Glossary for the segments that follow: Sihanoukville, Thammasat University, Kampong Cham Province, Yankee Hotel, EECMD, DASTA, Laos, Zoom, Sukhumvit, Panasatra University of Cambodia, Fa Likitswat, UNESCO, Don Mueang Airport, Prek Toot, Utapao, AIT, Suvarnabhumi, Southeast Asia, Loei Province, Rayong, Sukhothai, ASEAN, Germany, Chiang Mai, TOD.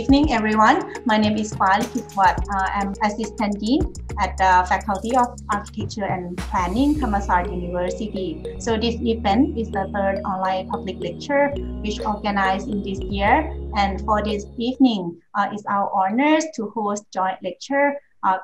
evening, everyone. My name is Fa Likitswat. I'm Assistant Dean at the Faculty of Architecture and Planning, Thammasat University. So this event is the third online public lecture which organized in this year. And for this evening, it's our honors to host joint lecture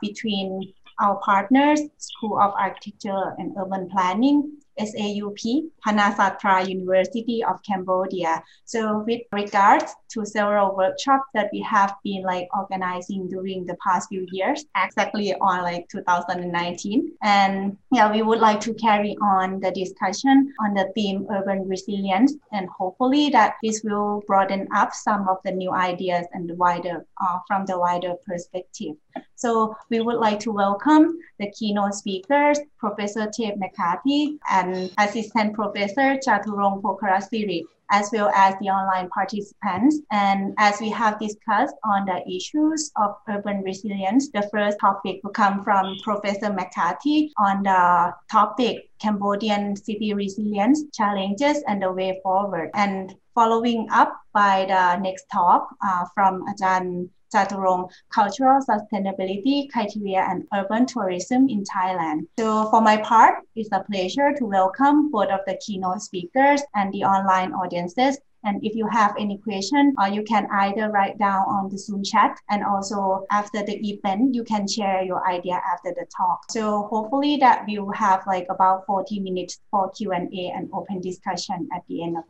between our partners, School of Architecture and Urban Planning, SAUP, Panasatra University of Cambodia. So with regards to several workshops that we have been organizing during the past few years, exactly on 2019. And yeah, we would like to carry on the discussion on the theme urban resilience, and hopefully that this will broaden up some of the new ideas and the wider, from the wider perspective. So we would like to welcome the keynote speakers, Professor Tep Makathy and Assistant Professor Jaturong Pokaratsiri, as well as the online participants. And as we have discussed on the issues of urban resilience, the first topic will come from Professor Makathy on the topic Cambodian city resilience, challenges and the way forward. And following up by the next talk from Ajahn Jaturong, Cultural Sustainability Criteria and Urban Tourism in Thailand. So for my part, it's a pleasure to welcome both of the keynote speakers and the online audiences. And if you have any question, you can either write down on the Zoom chat, and also after the event, you can share your idea after the talk. So hopefully that we will have about 40 minutes for Q&A and open discussion at the end of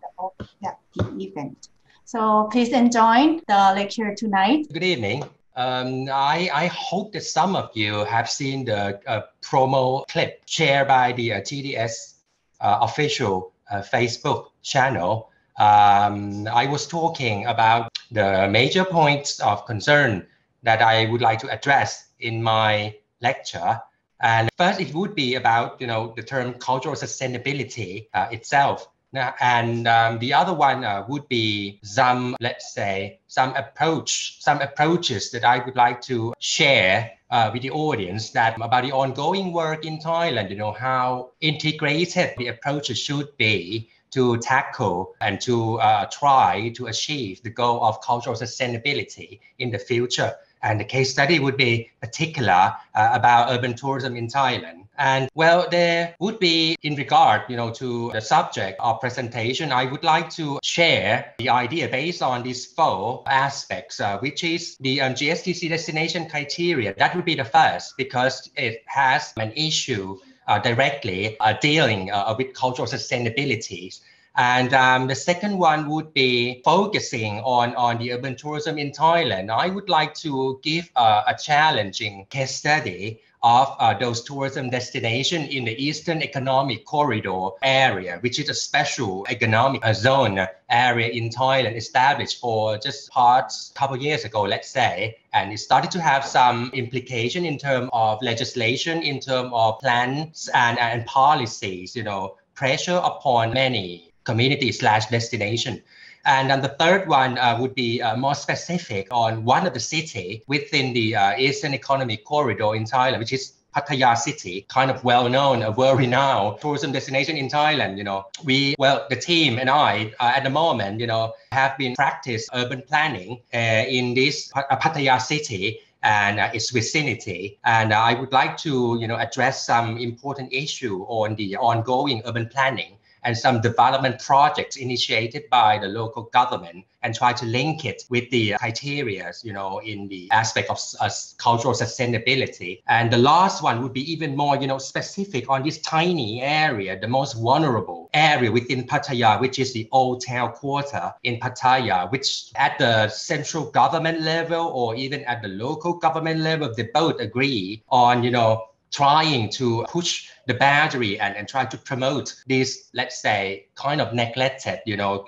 the event. So please enjoy the lecture tonight. Good evening. I hope that some of you have seen the promo clip shared by the GDS official Facebook channel. I was talking about the major points of concern that I would like to address in my lecture. And first, it would be about the term cultural sustainability itself. And the other one would be some, let's say, some approaches that I would like to share with the audience about the ongoing work in Thailand, how integrated the approaches should be to tackle and to try to achieve the goal of cultural sustainability in the future. And the case study would be particular about urban tourism in Thailand. And well, there would be, in regard to the subject of presentation, I would like to share the idea based on these four aspects, which is the GSTC destination criteria. That would be the first, because it has an issue directly dealing with cultural sustainability. And the second one would be focusing on the urban tourism in Thailand. I would like to give a challenging case study of those tourism destinations in the Eastern Economic Corridor area, which is a special economic zone area in Thailand established for just a couple of years ago, let's say. And it started to have some implication in terms of legislation, in terms of plans and policies, pressure upon many community/destination. And then the third one would be more specific on one of the city within the Eastern Economic Corridor in Thailand, which is Pattaya City, kind of well-known, world-renowned tourism destination in Thailand. The team and I at the moment, have been practicing urban planning in this Pattaya City and its vicinity. And I would like to, address some important issue on the ongoing urban planning and some development projects initiated by the local government, and try to link it with the criteria, in the aspect of cultural sustainability. And the last one would be even more, specific on this tiny area, the most vulnerable area within Pattaya, which is the Old Town Quarter in Pattaya, which at the central government level or even at the local government level, they both agree on, trying to push the boundary and try to promote this, let's say, kind of neglected,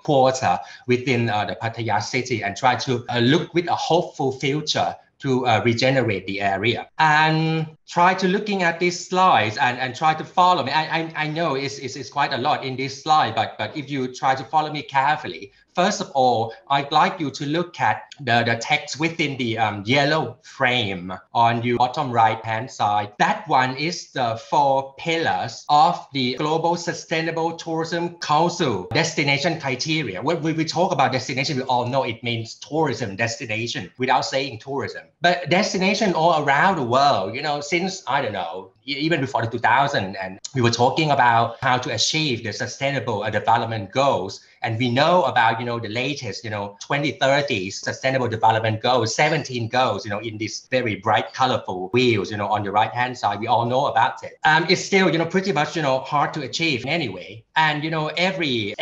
quarter within the Pattaya City, and try to look with a hopeful future to regenerate the area. And try to looking at these slides and try to follow me. I know it's quite a lot in this slide, but if you try to follow me carefully, First of all, I'd like you to look at the text within the yellow frame on your bottom right-hand side. That one is the 4 pillars of the Global Sustainable Tourism Council destination criteria. When we talk about destination, we all know it means tourism destination without saying tourism. But destination all around the world, you know, since, I don't know, even before the 2000, and we were talking about how to achieve the sustainable development goals. And we know about, you know, the latest, you know, 2030 sustainable development goals, 17 goals, you know, in this very bright, colorful wheels, you know, on the right hand side, we all know about it. It's still, you know, pretty much, you know, hard to achieve anyway. And, you know, every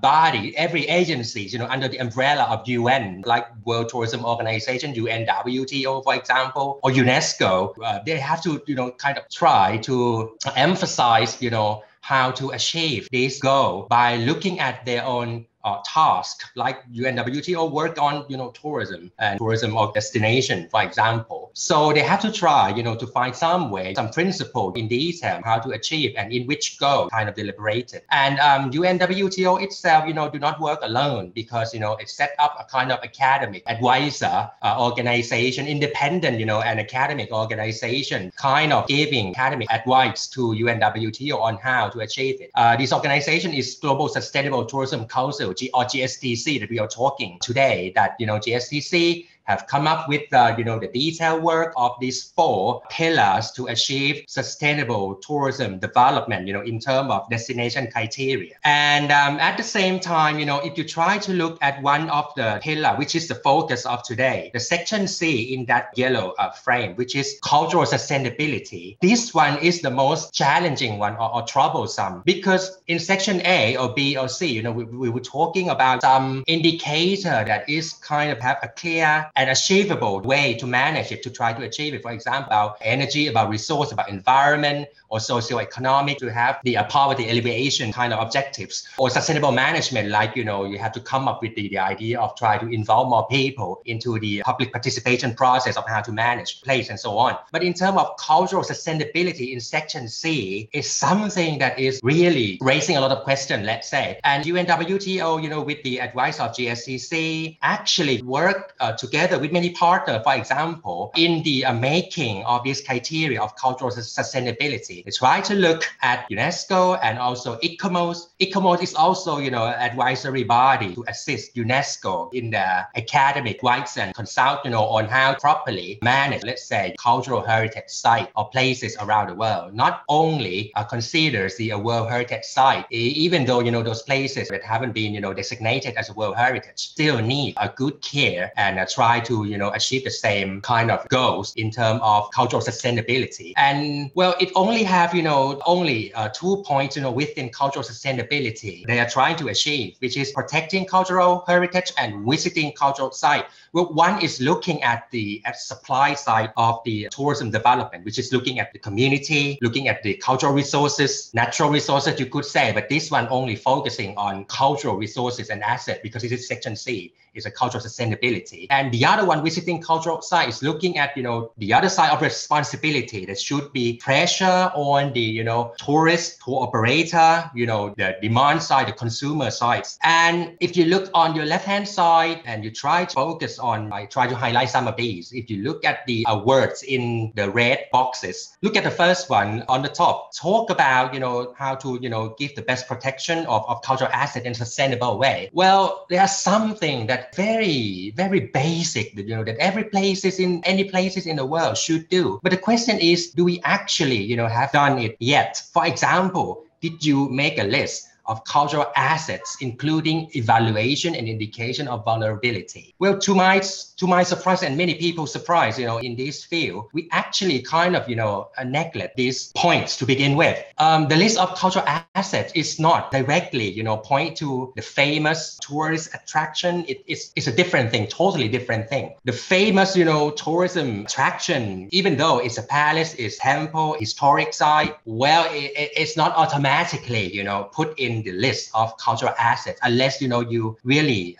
body, every agency, you know, under the umbrella of UN, like World Tourism Organization, UNWTO, for example, or UNESCO, they have to, you know, kind of try to emphasize, you know, how to achieve this goal by looking at their own task, like UNWTO work on, you know, tourism and tourism of destination, for example. So they have to try, you know, to find some way, some principle in detail how to achieve and in which goal kind of deliberated. And UNWTO itself, you know, do not work alone because, you know, it set up a kind of academic advisor organization, independent, you know, an academic organization kind of giving academic advice to UNWTO on how to achieve it. This organization is Global Sustainable Tourism Council, or GSTC, that we are talking today. That, you know, GSTC have come up with, you know, the detailed work of these 4 pillars to achieve sustainable tourism development, you know, in terms of destination criteria. And at the same time, you know, if you try to look at one of the pillars, which is the focus of today, the section C in that yellow frame, which is cultural sustainability. This one is the most challenging one or troublesome, because in section A or B or C, you know, we were talking about some indicator that is kind of have a clear an achievable way to manage it, to try to achieve it. For example, about energy, about resource, about environment, or socioeconomic, to have the poverty alleviation kind of objectives, or sustainable management, like, you know, you have to come up with the idea of try to involve more people into the public participation process of how to manage place and so on. But in terms of cultural sustainability in section C, is something that is really raising a lot of questions, let's say. And UNWTO, you know, with the advice of GSCC, actually work together with many partners, for example, in the making of this criteria of cultural sustainability. They try to look at UNESCO and also ICOMOS. ICOMOS is also, you know, an advisory body to assist UNESCO in the academic rights and consult, you know, on how to properly manage, let's say, cultural heritage sites or places around the world. Not only considers the World Heritage Site, even though, you know, those places that haven't been, you know, designated as World Heritage still need a good care and a try to, you know, achieve the same kind of goals in terms of cultural sustainability. And, well, it only have, you know, only 2 points, you know, within cultural sustainability they are trying to achieve, which is protecting cultural heritage and visiting cultural sites. Well, one is looking at the supply side of the tourism development, which is looking at the community, looking at the cultural resources, natural resources, you could say, but this one only focusing on cultural resources and assets because it is section C, is a cultural sustainability. And the other one, visiting cultural sites, looking at, you know, the other side of responsibility. There should be pressure on the, you know, tourist, tour operator, you know, the demand side, the consumer sides. And if you look on your left-hand side and you try to focus on, I try to highlight some of these. If you look at the words in the red boxes, look at the first one on the top. Talk about, you know, how to, you know, give the best protection of cultural asset in a sustainable way. Well, there's something that very, very basic, you know, that every place is in any places in the world should do. But the question is, do we actually, you know, have done it yet? For example, did you make a list of cultural assets, including evaluation and indication of vulnerability? Well, to my surprise and many people's surprise, you know, in this field, we actually kind of, you know, neglect these points to begin with. The list of cultural assets is not directly, you know, point to the famous tourist attraction. It's a different thing, totally different thing. The famous, you know, tourism attraction, even though it's a palace, it's temple, historic site, well, it's not automatically, you know, put in in the list of cultural assets unless, you know, you really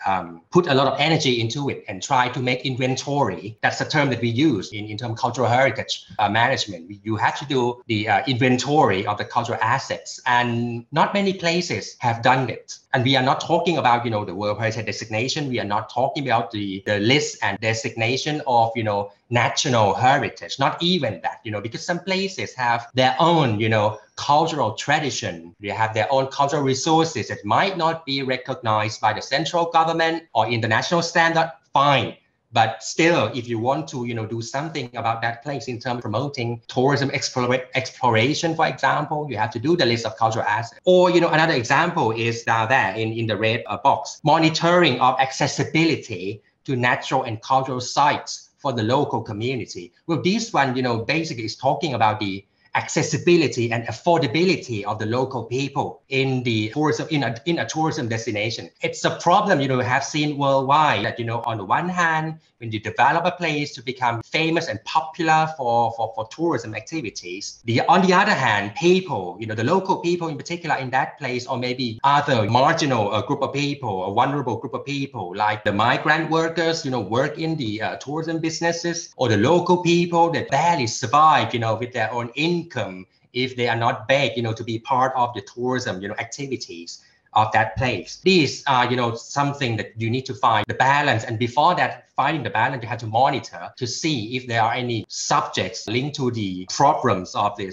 put a lot of energy into it and try to make inventory. That's the term that we use in terms of cultural heritage management. You have to do the inventory of the cultural assets, and not many places have done it. And we are not talking about, you know, the World Heritage Designation. We are not talking about the list and designation of, you know, national heritage, not even that, you know, because some places have their own, you know, cultural tradition. They have their own cultural resources that might not be recognized by the central government or international standard, fine. But still, if you want to, you know, do something about that place in terms of promoting tourism exploration, for example, you have to do the list of cultural assets. Or, you know, another example is down there in the red box, monitoring of accessibility to natural and cultural sites for the local community. Well, this one, you know, basically is talking about the accessibility and affordability of the local people in the tourism in a tourism destination. It's a problem, you know, we have seen worldwide that, you know, on the one hand, when you develop a place to become famous and popular for tourism activities, on the other hand, people, you know, the local people in particular in that place, or maybe other marginal group of people, a vulnerable group of people, like the migrant workers, you know, work in the tourism businesses, or the local people that barely survive, you know, with their own income if they are not begged, you know, to be part of the tourism, you know, activities of that place. These are, you know, something that you need to find the balance. And before that, finding the balance, you have to monitor to see if there are any subjects linked to the problems of the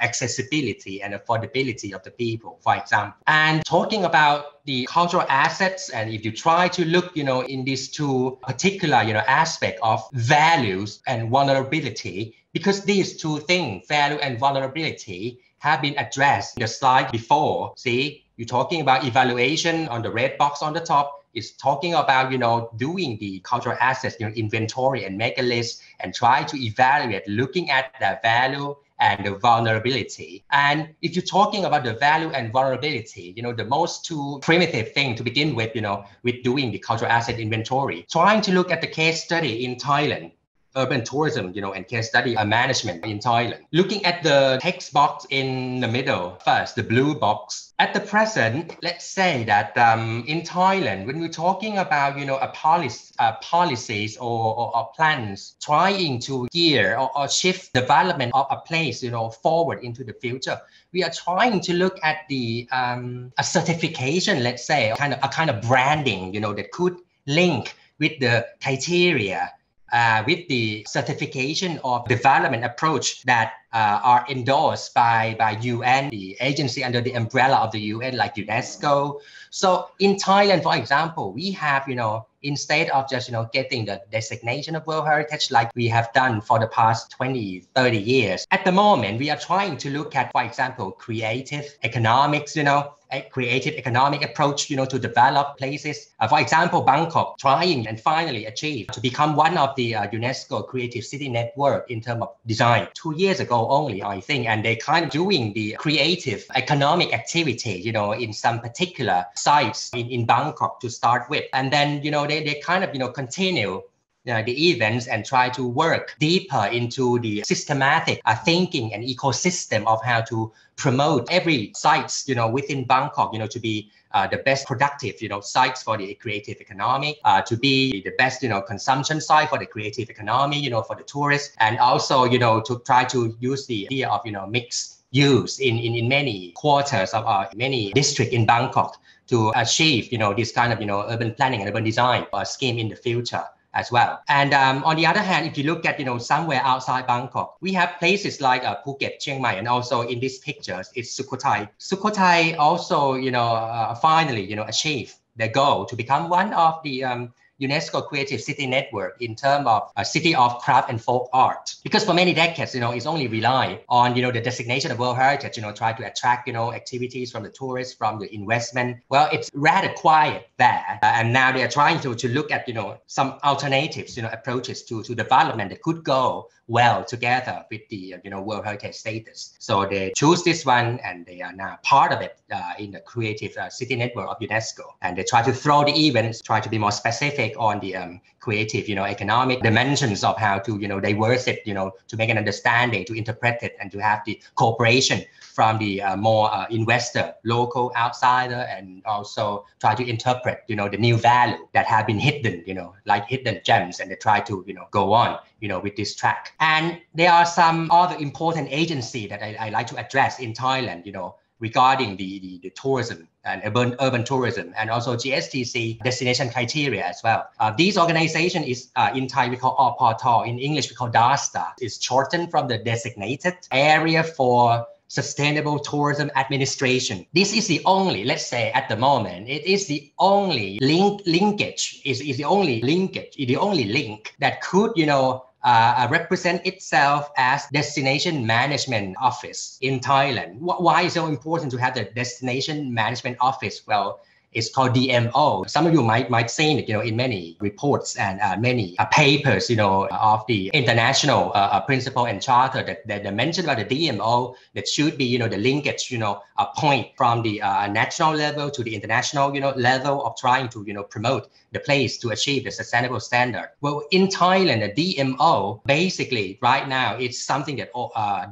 accessibility and affordability of the people, for example. And talking about the cultural assets, and if you try to look, you know, in these two particular, you know, aspect of values and vulnerability, because these two things, value and vulnerability, have been addressed in the slide before. See, you're talking about evaluation on the red box on the top. It's talking about, you know, doing the cultural assets, you know, inventory and make a list and try to evaluate, looking at the value and the vulnerability. And if you're talking about the value and vulnerability, you know, the most two primitive thing to begin with, you know, with doing the cultural asset inventory, trying to look at the case study in Thailand, urban tourism, you know, and case study management in Thailand. Looking at the text box in the middle first, the blue box. At the present, let's say that in Thailand, when we're talking about, you know, policies or plans trying to gear or shift development of a place, you know, forward into the future, we are trying to look at the a certification, let's say, a kind of branding, you know, that could link with the criteria, with the certification of development approach that are endorsed by UN, the agency under the umbrella of the UN, like UNESCO. So in Thailand, for example, we have, you know, instead of just, you know, getting the designation of World Heritage like we have done for the past 20, 30 years, at the moment, we are trying to look at, for example, creative economics, you know, a creative economic approach, you know, to develop places. For example, Bangkok, trying and finally achieve to become one of the UNESCO Creative City Network in terms of design 2 years ago only, I think. And they kind of doing the creative economic activity, you know, in some particular sites in Bangkok to start with. And then, you know, they kind of, you know, continue the events and try to work deeper into the systematic thinking and ecosystem of how to promote every sites, you know, within Bangkok, you know, to be the best productive, you know, sites for the creative economy, to be the best, you know, consumption site for the creative economy, you know, for the tourists, and also, you know, to try to use the idea of, you know, mixed use in many quarters of many districts in Bangkok to achieve, you know, this kind of, you know, urban planning and urban design scheme in the future as well. And on the other hand, if you look at, you know, somewhere outside Bangkok, we have places like Phuket, Chiang Mai, and also in these pictures, it's Sukhothai. Sukhothai also, you know, finally, you know, achieved their goal to become one of the UNESCO Creative City Network in terms of a city of craft and folk art. Because for many decades, you know, it's only relied on, you know, the designation of World Heritage, you know, try to attract, you know, activities from the tourists, from the investment. Well, it's rather quiet there. And now they are trying to look at, you know, some alternatives, you know, approaches to development that could go well together with the World Heritage status. So they choose this one, and they are now part of it in the Creative City Network of UNESCO. And they try to throw the events, try to be more specific on the creative, economic dimensions of how to, diverse it, to make an understanding, to interpret it, and to have the cooperation from the more investor, local, outsider, and also try to interpret, the new value that have been hidden, like hidden gems, and they try to, go on, with this track. And there are some other important agency that I like to address in Thailand, regarding the tourism and urban tourism, and also GSTC destination criteria as well. These organization is in Thai we call Orportal, in English we call DASTA. It's shortened from the designated area for Sustainable Tourism Administration. This is the only, let's say at the moment, it is the only linkage, is the only linkage, the only link that could, represent itself as destination management office in Thailand. Why is it so important to have the destination management office? Well, it's called DMO. Some of you might seen it, in many reports and many papers, of the international principle and charter that they mentioned about the DMO. That should be, the linkage, a point from the national level to the international, level of trying to, promote the place to achieve the sustainable standard. Well, in Thailand, the DMO basically right now it's something that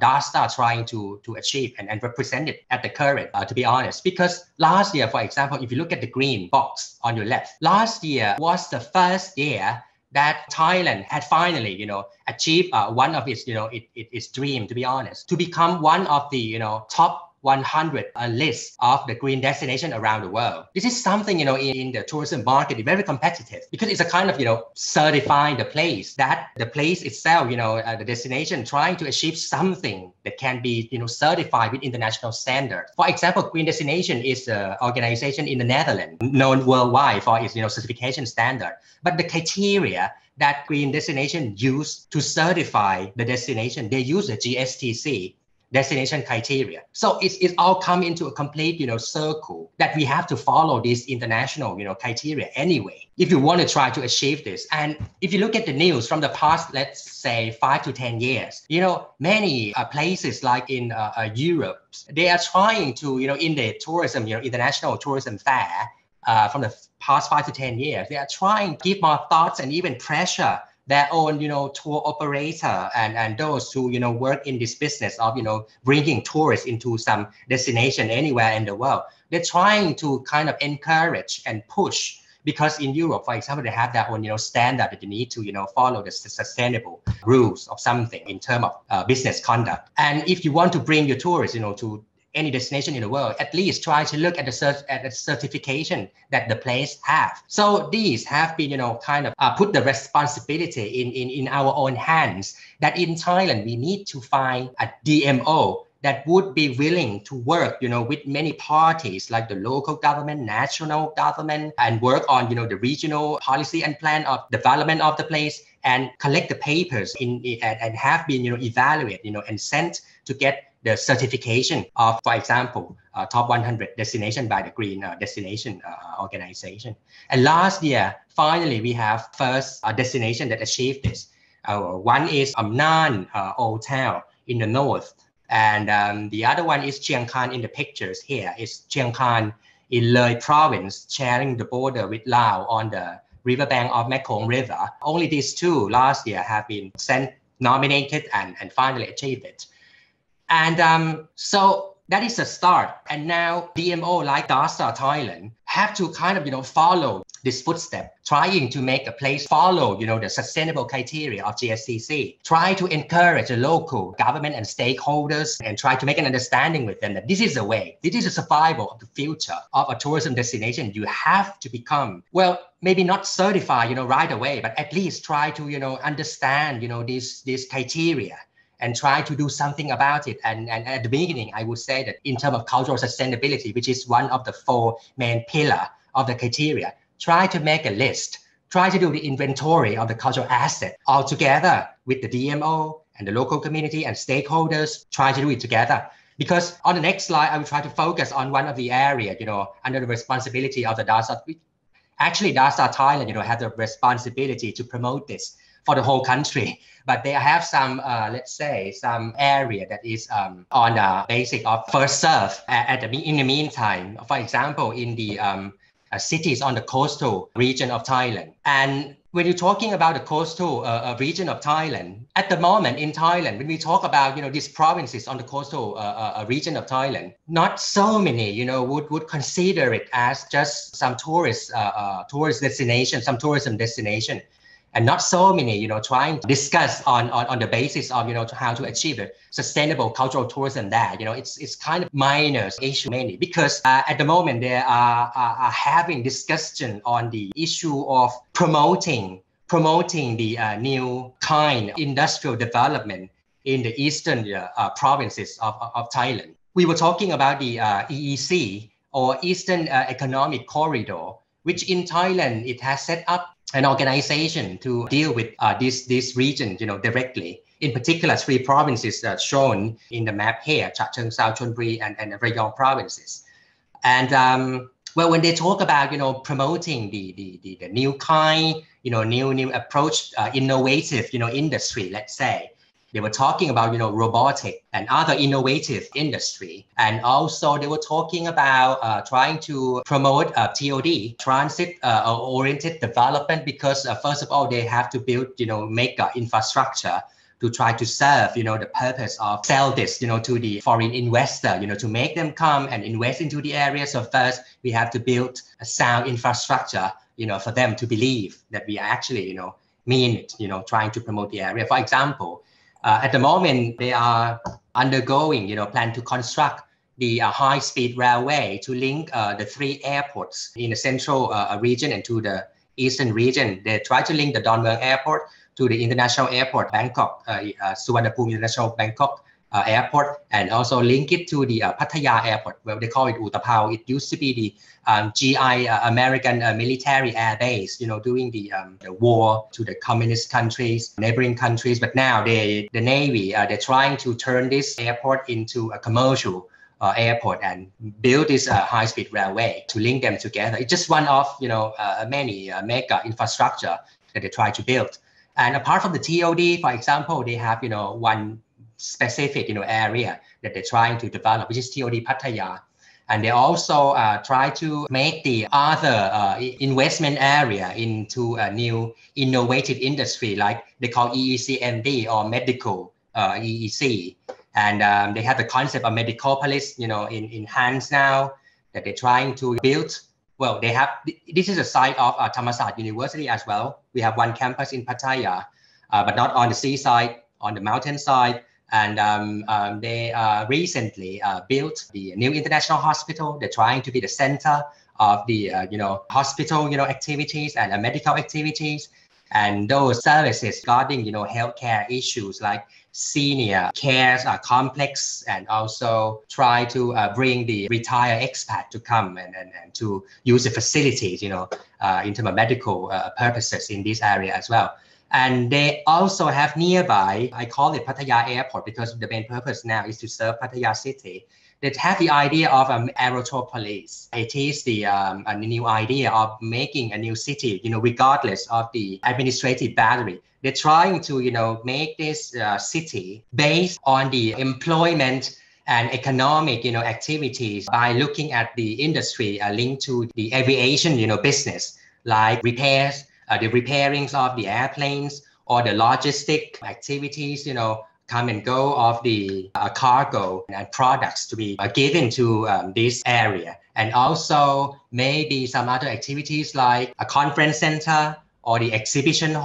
DASTA is trying to achieve and represent it at the current. To be honest, because last year, for example, if you look at the green box on your left. Last year was the first year that Thailand had finally, achieved one of its, its dream, to be honest, to become one of the, top 100 list of the green destination around the world. This is something, in the tourism market, it's very competitive because it's a kind of, certifying the place, that the place itself, the destination trying to achieve something that can be, certified with international standards. For example, Green Destination is an organization in the Netherlands known worldwide for its, certification standard. But the criteria that Green Destination used to certify the destination, they use the GSTC, destination criteria. So it's all come into a complete, circle that we have to follow these international, criteria anyway, if you want to try to achieve this. And if you look at the news from the past, let's say 5 to 10 years, many places like in Europe, they are trying to, in the tourism, international tourism fair from the past 5 to 10 years, they are trying to give more thoughts and even pressure their own, tour operator and those who, work in this business of, bringing tourists into some destination anywhere in the world. They're trying to kind of encourage and push, because in Europe, for example, they have their own, standard that you need to, follow the sustainable rules of something in terms of business conduct. And if you want to bring your tourists, to any destination in the world, at least try to look at the certification that the place have. So these have been, kind of put the responsibility in our own hands, that in Thailand, we need to find a DMO that would be willing to work, with many parties like the local government, national government, and work on, the regional policy and plan of development of the place, and collect the papers and have been, evaluated, and sent to get the certification of, for example, top 100 destination by the Green Destination organization. And last year, finally, we have first destination that achieved this. One is Amnan Old Town in the north. And the other one is Chiang Khan in the pictures here. It's Chiang Khan in Loei province, sharing the border with Laos on the riverbank of Mekong River. Only these two last year have been sent, nominated, and finally achieved it. And so that is a start. And now DMO like DASTA Thailand have to kind of, follow this footstep, trying to make a place follow, the sustainable criteria of GSTC, try to encourage the local government and stakeholders, and try to make an understanding with them that this is the way, this is the survival of the future of a tourism destination. You have to become, well, maybe not certified, right away, but at least try to, understand, these criteria, and try to do something about it. And at the beginning, I would say that in terms of cultural sustainability, which is one of the four main pillars of the criteria, try to make a list, try to do the inventory of the cultural asset all together with the DMO and the local community and stakeholders, try to do it together. Because on the next slide, I will try to focus on one of the areas, under the responsibility of the DASTA. Actually, DASTA Thailand, have the responsibility to promote this for the whole country, but they have some, let's say, some area that is on the basic of first serve. In the meantime, for example, in the cities on the coastal region of Thailand. And when you're talking about the coastal region of Thailand, at the moment in Thailand, when we talk about, you know, these provinces on the coastal region of Thailand, not so many, you know, would consider it as just some tourist destination, some tourism destination. And not so many, you know, trying to discuss on the basis of, you know, how to achieve a sustainable cultural tourism there. You know, it's kind of minor issue mainly because at the moment they are having discussion on the issue of promoting the new kind of industrial development in the eastern provinces of Thailand. We were talking about the EEC or Eastern Economic Corridor, which in Thailand it has set up an organization to deal with this region, you know, directly. In particular, three provinces shown in the map here: Cha Cheong Sao, Chon Buri, and Rayong provinces. And well, when they talk about, you know, promoting the new kind, you know, new approach, innovative, you know, industry, let's say, they were talking about, you know, robotic and other innovative industry. And also they were talking about trying to promote TOD, transit-oriented development, because first of all, they have to build, you know, make infrastructure to try to serve, you know, the purpose of sell this, you know, to the foreign investor, you know, to make them come and invest into the area. So first, we have to build a sound infrastructure, you know, for them to believe that we are actually, you know, mean it, you know, trying to promote the area. For example, at the moment, they are undergoing, you know, plan to construct the high-speed railway to link the three airports in the central region and to the eastern region. They try to link the Don Mueang Airport to the international airport, Bangkok, Suvarnabhumi International Bangkok Airport, and also link it to the Pattaya Airport, where they call it Utapao. It used to be the GI American military air base, you know, during the war to the communist countries, neighboring countries. But now the Navy, they're trying to turn this airport into a commercial airport and build this high-speed railway to link them together. It's just one of, you know, many mega infrastructure that they try to build. And apart from the TOD, for example, they have, you know, one specific, you know, area that they're trying to develop, which is TOD Pattaya. And they also try to make the other investment area into a new innovative industry, like they call EECMD or medical EEC. And they have the concept of Medicopolis, you know, in hands now, that they're trying to build. Well, they have, this is a site of Thammasat University as well. We have one campus in Pattaya, but not on the seaside, on the mountainside. And they recently built the new international hospital. They're trying to be the center of the, you know, hospital, you know, activities and medical activities. And those services regarding, you know, healthcare issues like senior cares are complex, and also try to bring the retired expat to come and to use the facilities, you know, in terms of medical purposes in this area as well. And they also have nearby, I call it Pattaya Airport because the main purpose now is to serve Pattaya City. They have the idea of Aerotropolis. It is the a new idea of making a new city, you know, regardless of the administrative boundary. They're trying to, you know, make this city based on the employment and economic, you know, activities by looking at the industry linked to the aviation, you know, business, like repairs, the repairings of the airplanes, or the logistic activities, you know, come and go of the cargo and products to be given to this area. And also maybe some other activities like a conference center or the exhibition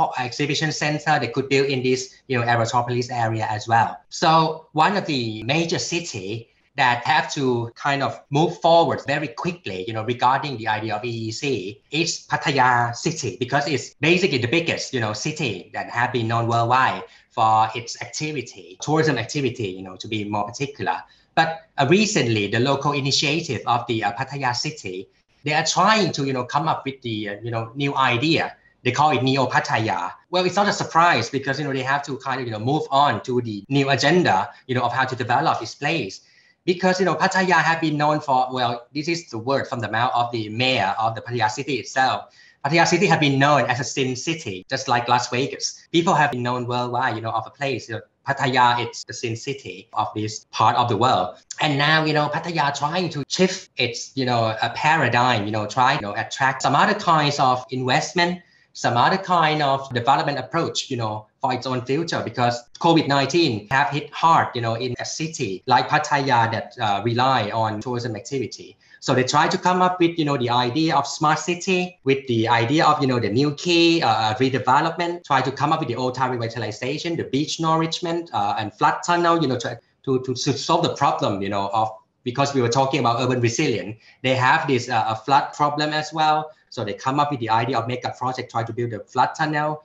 center they could build in this, you know, Aerotropolis area as well. So one of the major cities that have to kind of move forward very quickly, you know, regarding the idea of EEC is Pattaya City, because it's basically the biggest, you know, city that have been known worldwide for its activity, tourism activity, you know, to be more particular. But recently, the local initiative of the Pattaya City, they are trying to, you know, come up with the, you know, new idea. They call it Neo Pattaya. Well, it's not a surprise because, you know, they have to kind of, you know, move on to the new agenda, you know, of how to develop this place. Because, you know, Pattaya have been known for, well, this is the word from the mouth of the mayor of the Pattaya city itself, Pattaya City has been known as a sin city, just like Las Vegas. People have been known worldwide, you know, of a place. You know, Pattaya, it's the sin city of this part of the world. And now, you know, Pattaya trying to shift its, you know, a paradigm, you know, trying to attract some other kinds of investment, some other kind of development approach, you know, for its own future, because COVID-19 have hit hard, you know, in a city like Pattaya that rely on tourism activity. So they try to come up with, you know, the idea of smart city, with the idea of, you know, the new key, redevelopment, try to come up with the old town revitalization, the beach nourishment and flood tunnel, you know, to solve the problem, you know, of, because we were talking about urban resilience, they have this flood problem as well. So they come up with the idea of mega project, try to build a flood tunnel,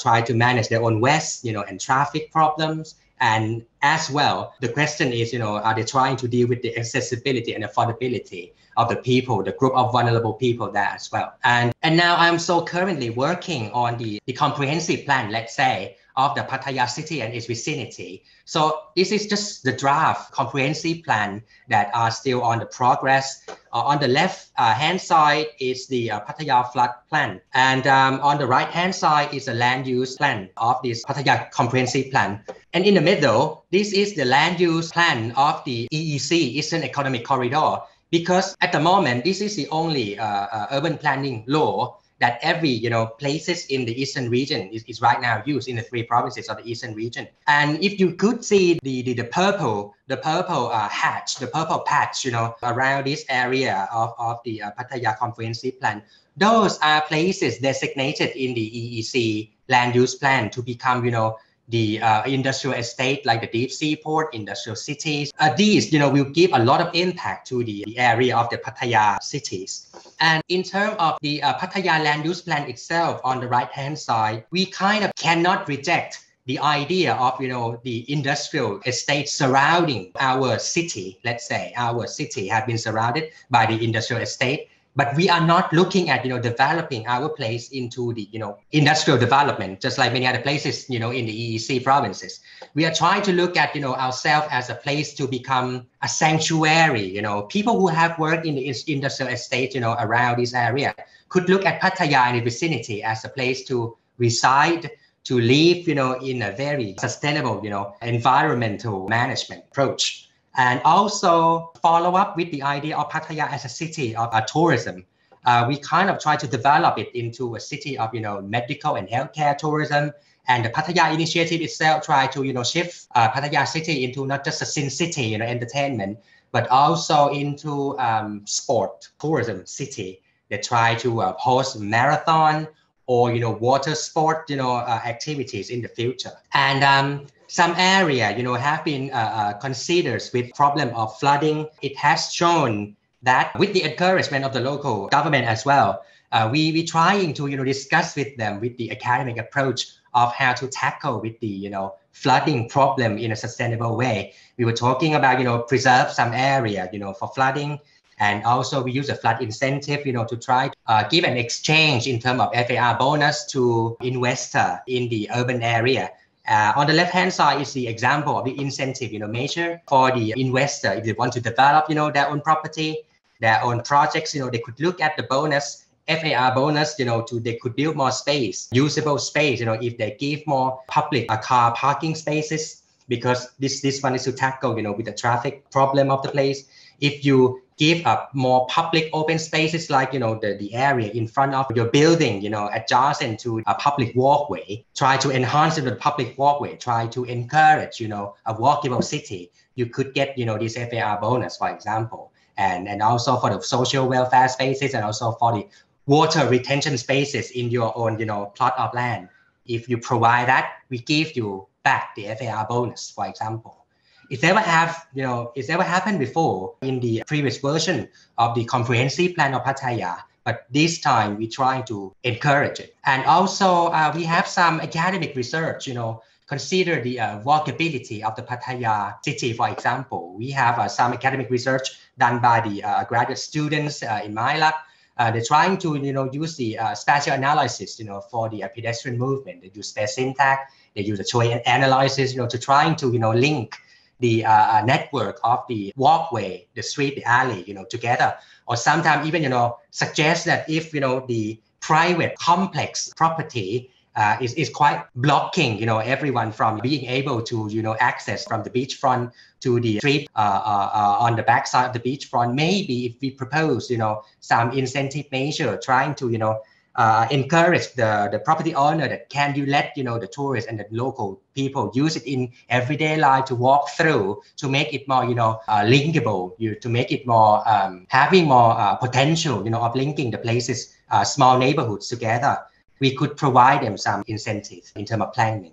try to manage their own waste, you know, and traffic problems. And as well, the question is, you know, are they trying to deal with the accessibility and affordability of the people, the group of vulnerable people there as well? And now I'm so currently working on the comprehensive plan, let's say, of the Pattaya City and its vicinity. So this is just the draft comprehensive plan that are still on the progress. On the left hand side is the Pattaya flood plan. And on the right hand side is the land use plan of this Pattaya comprehensive plan. And in the middle, this is the land use plan of the EEC, Eastern Economic Corridor, because at the moment, this is the only urban planning law that every, you know, places in the eastern region is right now used in the three provinces of the eastern region. And if you could see the purple hatch, the purple patch, you know, around this area of the Pattaya comprehensive plan, those are places designated in the EEC land use plan to become, you know, the industrial estate, like the deep sea port, industrial cities. These, you know, will give a lot of impact to the area of the Pattaya cities. And in terms of the Pattaya land use plan itself, on the right-hand side, we kind of cannot reject the idea of, you know, the industrial estate surrounding our city. Let's say our city have been surrounded by the industrial estate, but we are not looking at, you know, developing our place into the, you know, industrial development, just like many other places, you know, in the EEC provinces. We are trying to look at, you know, ourselves as a place to become a sanctuary. You know, people who have worked in the industrial estate, you know, around this area could look at Pattaya and the vicinity as a place to reside, to live, you know, in a very sustainable, you know, environmental management approach. And also follow up with the idea of Pattaya as a city of tourism. We kind of try to develop it into a city of, you know, medical and healthcare tourism. And the Pattaya initiative itself try to, you know, shift Pattaya city into not just a sin city, you know, entertainment, but also into sport tourism city. They try to host marathon or, you know, water sport, you know, activities in the future. And some area, you know, have been considered with problem of flooding. It has shown that with the encouragement of the local government as well, we trying to, you know, discuss with them with the academic approach of how to tackle with the, you know, flooding problem in a sustainable way. We were talking about, you know, preserve some area, you know, for flooding. And also we use a flood incentive, you know, to try to give an exchange in terms of FAR bonus to investor in the urban area. On the left-hand side is the example of the incentive, you know, measure for the investor. If they want to develop, you know, their own property, their own projects, you know, they could look at the bonus, FAR bonus, you know, to they could build more space, usable space, you know, if they give more public car parking spaces, because this one is to tackle, you know, with the traffic problem of the place. If you give up more public open spaces, like, you know, the area in front of your building, you know, adjacent to a public walkway, try to enhance the public walkway, try to encourage, you know, a walkable city, you could get, you know, this FAR bonus, for example. And also for the social welfare spaces and also for the water retention spaces in your own, you know, plot of land. If you provide that, we give you back the FAR bonus, for example. It's never happened before in the previous version of the comprehensive plan of Pattaya, but this time we try to encourage it. And also we have some academic research, you know, consider the walkability of the Pattaya city, for example. We have some academic research done by the graduate students in my lab. They're trying to, you know, use the spatial analysis, you know, for the pedestrian movement. They use space syntax, they use the choice analysis, you know, to trying to, you know, link the network of the walkway, the street, the alley, you know, together. Or sometimes even, you know, suggest that if, you know, the private complex property is quite blocking, everyone from being able to, access from the beachfront to the street on the backside of the beachfront. Maybe if we propose, some incentive measure trying to, encourage the property owner that can you let, the tourists and the local people use it in everyday life to walk through, to make it more, linkable, to make it more, having more potential, of linking the places, small neighborhoods together. We could provide them some incentive in terms of planning.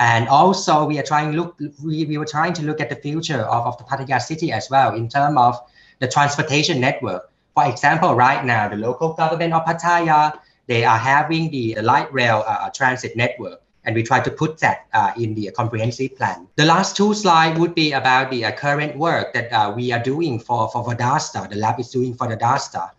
And also we are trying to look, we were trying to look at the future of the Pattaya City as well in terms of the transportation network. For example, right now, the local government of Pattaya, they are having the light rail transit network, and we try to put that in the comprehensive plan. The last two slides would be about the current work that we are doing for DASTA, the lab is doing for the DASTA.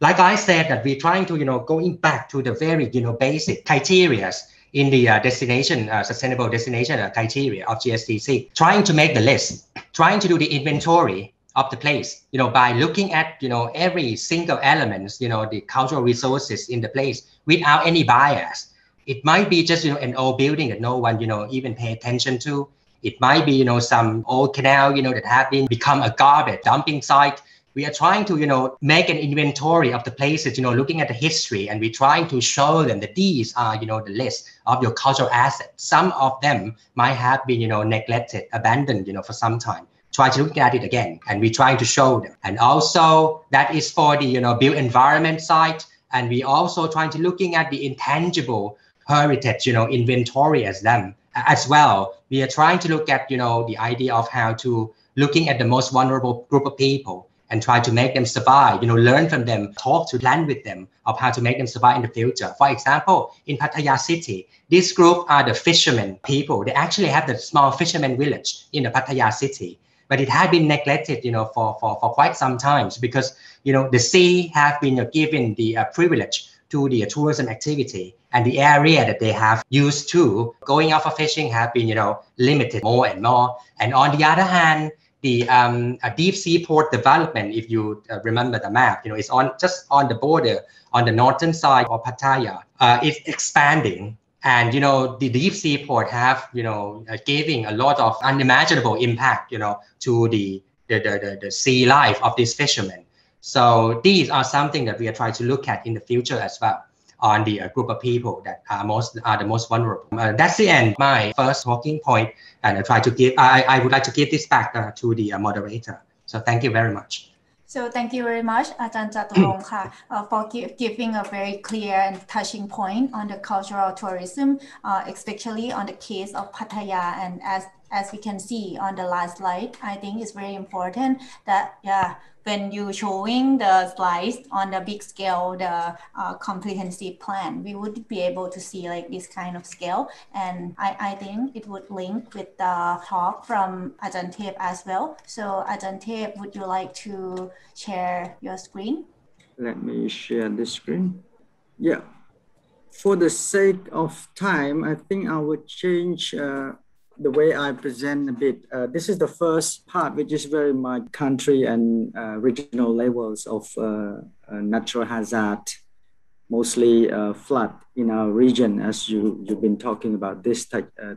Like I said, that we're trying to, going back to the very, basic criteria in the destination, sustainable destination criteria of GSTC, trying to make the list, trying to do the inventory of the place, by looking at, every single element, the cultural resources in the place without any bias. It might be just, an old building that no one, even pay attention to. It might be, some old canal, that have been become a garbage dumping site. We are trying to, make an inventory of the places, looking at the history, and we're trying to show them that these are, the list of your cultural assets. Some of them might have been, neglected, abandoned, for some time. Try to look at it again, and we're trying to show them. And also that is for the, built environment side, and we also trying to looking at the intangible heritage, inventory as them as well. We are trying to look at, the idea of how to looking at the most vulnerable group of people, and try to make them survive, learn from them, talk to plan with them of how to make them survive in the future. For example, in Pattaya City, this group are the fishermen people. They actually have the small fishermen village in the Pattaya City, but it had been neglected, for quite some time because, the sea have been given the privilege to the tourism activity, and the area that they have used to going out for fishing have been, limited more and more. And on the other hand, the deep sea port development, if you remember the map, it's on just on the border on the northern side of Pattaya. It's expanding, and the deep sea port have giving a lot of unimaginable impact, to the sea life of these fishermen. So these are something that we are trying to look at in the future as well on the group of people that are the most vulnerable. That's the end my first talking point, and I try to give. I would like to give this back to the moderator. So thank you very much. So thank you very much, Ajahn Jaturong, for giving a very clear and touching point on the cultural tourism, especially on the case of Pattaya. And as we can see on the last slide, I think it's very important that when you showing the slides on the big scale, the comprehensive plan, we would be able to see like this kind of scale. And I think it would link with the talk from Ajahn Thep as well. So Ajahn Thep, would you like to share your screen? Let me share this screen. Yeah. For the sake of time, I think I would change the way I present a bit. This is the first part, which is very my country and regional levels of natural hazard, mostly flood in our region, as you've been talking about this,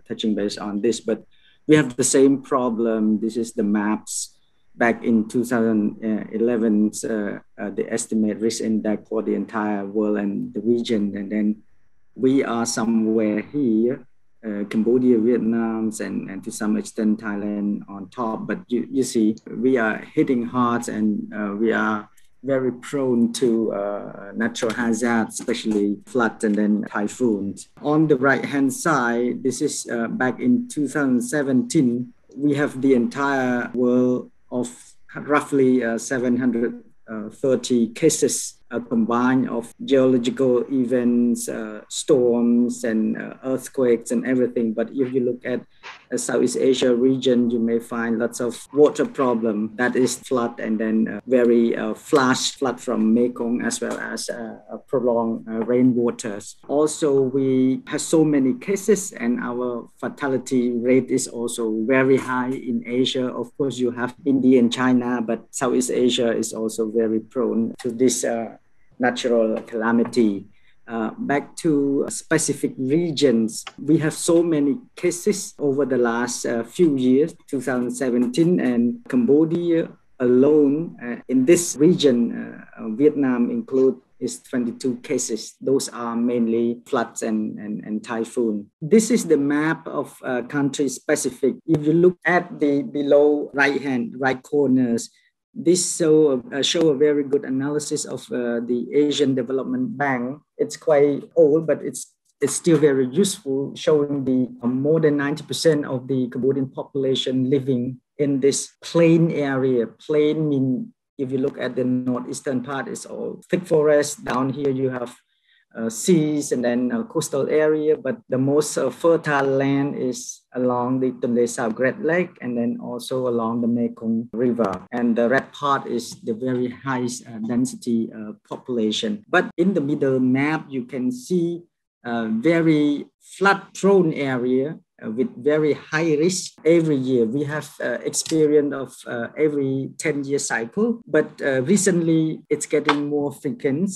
touching base on this, but we have the same problem. This is the maps back in 2011, the estimate risk index for the entire world and the region. And then we are somewhere here, Cambodia, Vietnam, and to some extent Thailand on top. But you see, we are hitting hard, and we are very prone to natural hazards, especially floods and then typhoons. On the right-hand side, this is back in 2017, we have the entire world of roughly 730 cases combined of geological events, storms and earthquakes and everything. But if you look at Southeast Asia region, you may find lots of water problem, that is flood, and then very flash flood from Mekong, as well as prolonged rainwaters. Also, we have so many cases, and our fatality rate is also very high in Asia. Of course, you have India and China, but Southeast Asia is also very prone to this natural calamity. back to specific regions. We have so many cases over the last few years, 2017 and Cambodia alone. In this region, Vietnam includes is 22 cases. Those are mainly floods and typhoon. This is the map of country specific. If you look at the below right hand, right corners, this show a very good analysis of the Asian Development Bank. It's quite old, but it's still very useful, showing the more than 90% of the Cambodian population living in this plain area. Plain means if you look at the northeastern part, it's all thick forest. Down here, you have seas and then a coastal area. But the most fertile land is along the Tonle Sap Great Lake and then also along the Mekong River. And the red part is the very high density population. But in the middle map, you can see a very flood-prone area with very high risk. Every year we have experience of every 10-year cycle, but recently it's getting more frequent.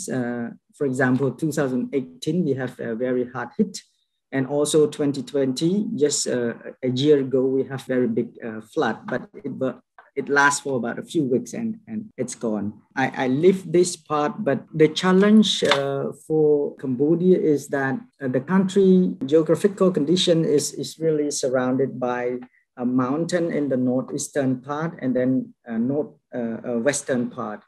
For example, 2018, we have a very hard hit. And also 2020, just a year ago, we have very big flood, but it lasts for about a few weeks and it's gone. I leave this part, but the challenge for Cambodia is that the country geographical condition is really surrounded by a mountain in the northeastern part and then northwestern part.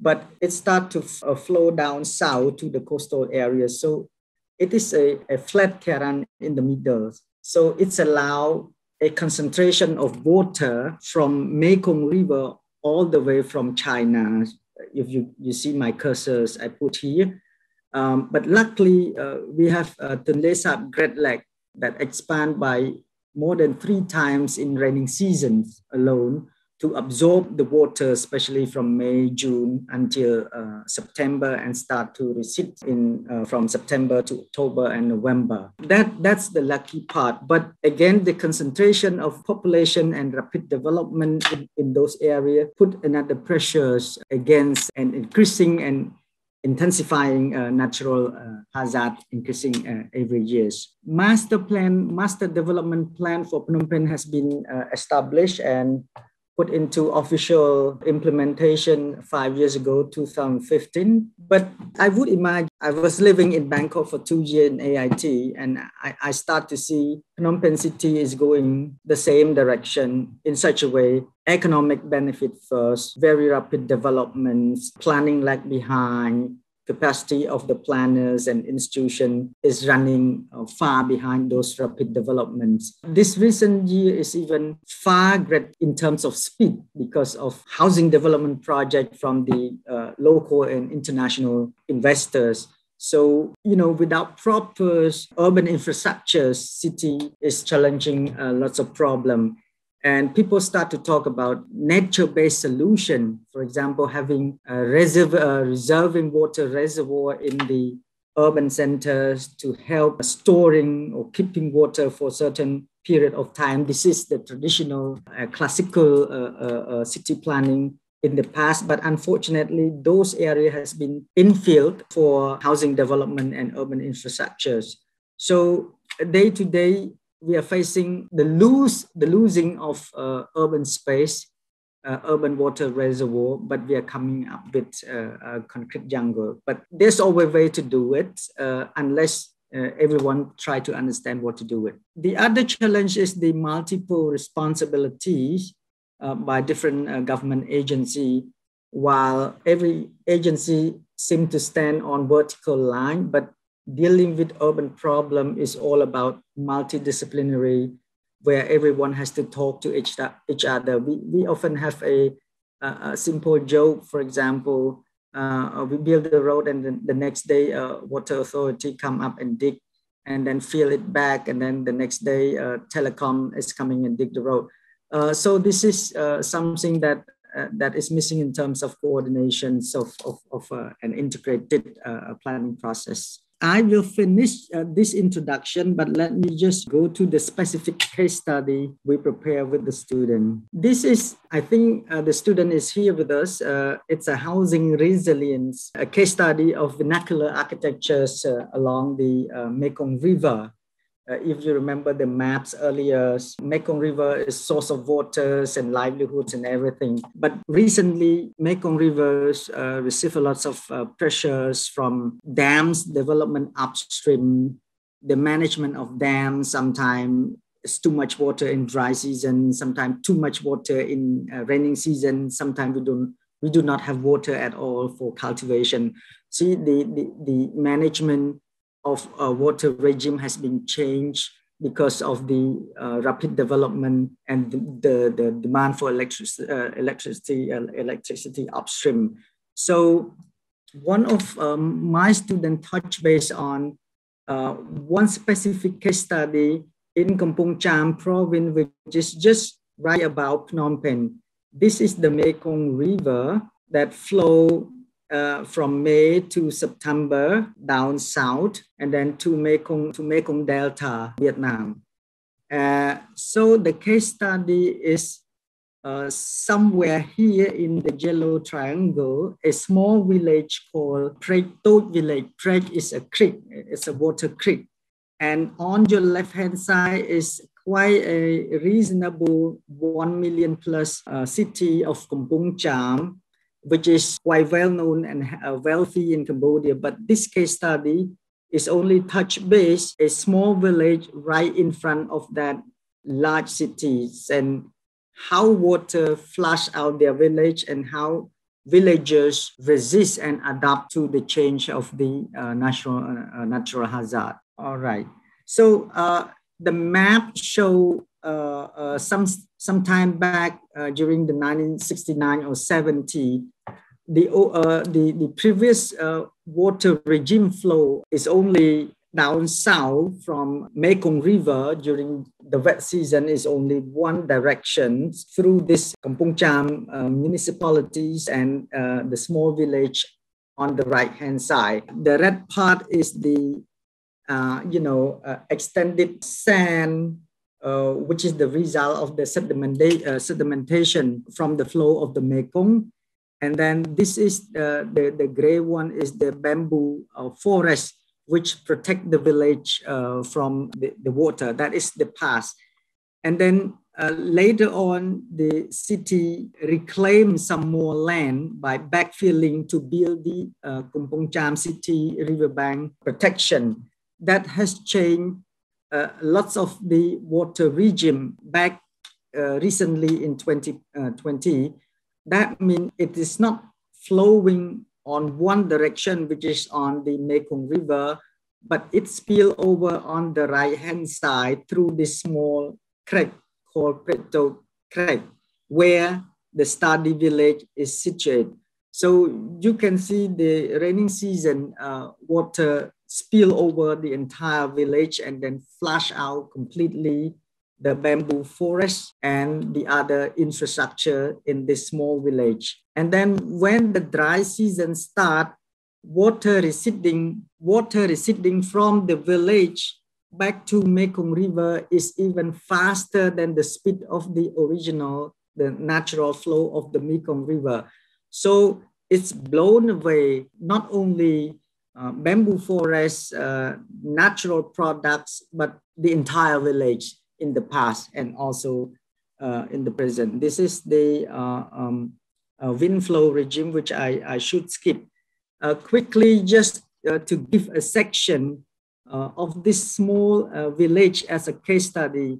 But it starts to flow down south to the coastal area. So it is a flat terrain in the middle. So it's allowed a concentration of water from Mekong River all the way from China. If you see my cursors, I put here. But luckily, we have Tonle Sap Great Lake that expand by more than 3 times in raining seasons alone to absorb the water, especially from May, June until September, and start to recede in from September to October and November. That's the lucky part. But again, the concentration of population and rapid development in those areas put another pressures against an increasing and intensifying natural hazard, increasing every year. Master development plan for Phnom Penh has been established and put into official implementation 5 years ago, 2015. But I would imagine, I was living in Bangkok for 2 years in AIT, and I start to see Phnom Penh City is going the same direction in such a way, economic benefit first, very rapid developments, planning lag behind, capacity of the planners and institution is running far behind those rapid developments. This recent year is even far greater in terms of speed because of housing development project from the local and international investors. So, you know, without proper urban infrastructure, city is challenging lots of problems. And people start to talk about nature-based solution. For example, having a reserving water reservoir in the urban centers to help storing or keeping water for a certain period of time. This is the traditional, classical city planning in the past. But unfortunately, those areas has been infilled for housing development and urban infrastructures. So day-to-day, we are facing the losing of urban space, urban water reservoir, but we are coming up with a concrete jungle. But there's always a way to do it unless everyone try to understand what to do with. The other challenge is the multiple responsibilities by different government agency, while every agency seems to stand on vertical line, but dealing with urban problem is all about multidisciplinary, where everyone has to talk to each other. We often have a simple joke, for example, we build the road and then the next day water authority come up and dig and then fill it back. And then the next day telecom is coming and dig the road. So this is something that is missing in terms of coordinations of an integrated planning process. I will finish this introduction, but let me just go to the specific case study we prepare with the student. This is, I think the student is here with us. It's a housing resilience, a case study of vernacular architectures along the Mekong River. If you remember the maps earlier, Mekong River is source of waters and livelihoods and everything. But recently, Mekong Rivers receive a lot of pressures from dams, development upstream, the management of dams. Sometimes it's too much water in dry season, sometimes too much water in raining season. Sometimes we do not have water at all for cultivation. See, the management of water regime has been changed because of the rapid development and the demand for electricity upstream. So one of my students touched base on one specific case study in Kampong Cham province, which is just right about Phnom Penh. This is the Mekong River that flows from May to September down south, and then to Mekong Delta, Vietnam. So the case study is somewhere here in the yellow triangle, a small village called Prek Toot village. Prek is a creek, it's a water creek. And on your left-hand side is quite a reasonable 1 million+ city of Kampong Cham, which is quite well-known and wealthy in Cambodia. But this case study is only touch base, a small village right in front of that large cities, and how water flushed out their village and how villagers resist and adapt to the change of the natural hazard. All right. So the map show some time back during the 1969 or 70, the previous water regime flow is only down south from Mekong River. During the wet season is only one direction through this Kampong Cham municipalities and the small village on the right-hand side. The red part is the extended sand, which is the result of the sedimentation from the flow of the Mekong. And then this is the gray one is the bamboo forest, which protect the village from the water. That is the past. And then later on, the city reclaimed some more land by backfilling to build the Kampong Cham City Riverbank Protection. That has changed lots of the water regime back recently in 2020. That means it is not flowing on one direction, which is on the Mekong River, but it spills over on the right-hand side through this small creek called Preto Creek, where the study village is situated. So you can see the raining season water spill over the entire village and then flush out completely the bamboo forest and the other infrastructure in this small village. And then when the dry season starts, water receding from the village back to Mekong River is even faster than the speed of the original, the natural flow of the Mekong River. So it's blown away, not only bamboo forests, natural products, but the entire village in the past and also in the present. This is the wind flow regime, which I should skip. Quickly, just to give a section of this small village as a case study.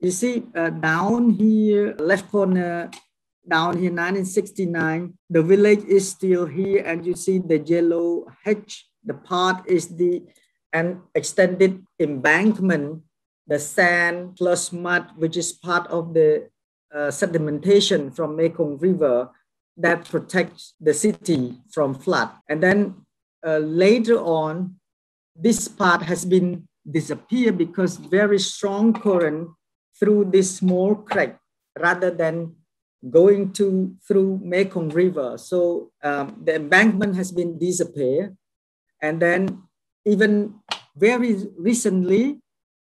You see down here, left corner, down here, 1969, the village is still here, and you see the yellow hedge. The part is an extended embankment, the sand plus mud, which is part of the sedimentation from Mekong River that protects the city from flood. And then later on, this part has been disappeared because very strong current through this small creek rather than going through Mekong River. So the embankment has been disappeared. And then even very recently,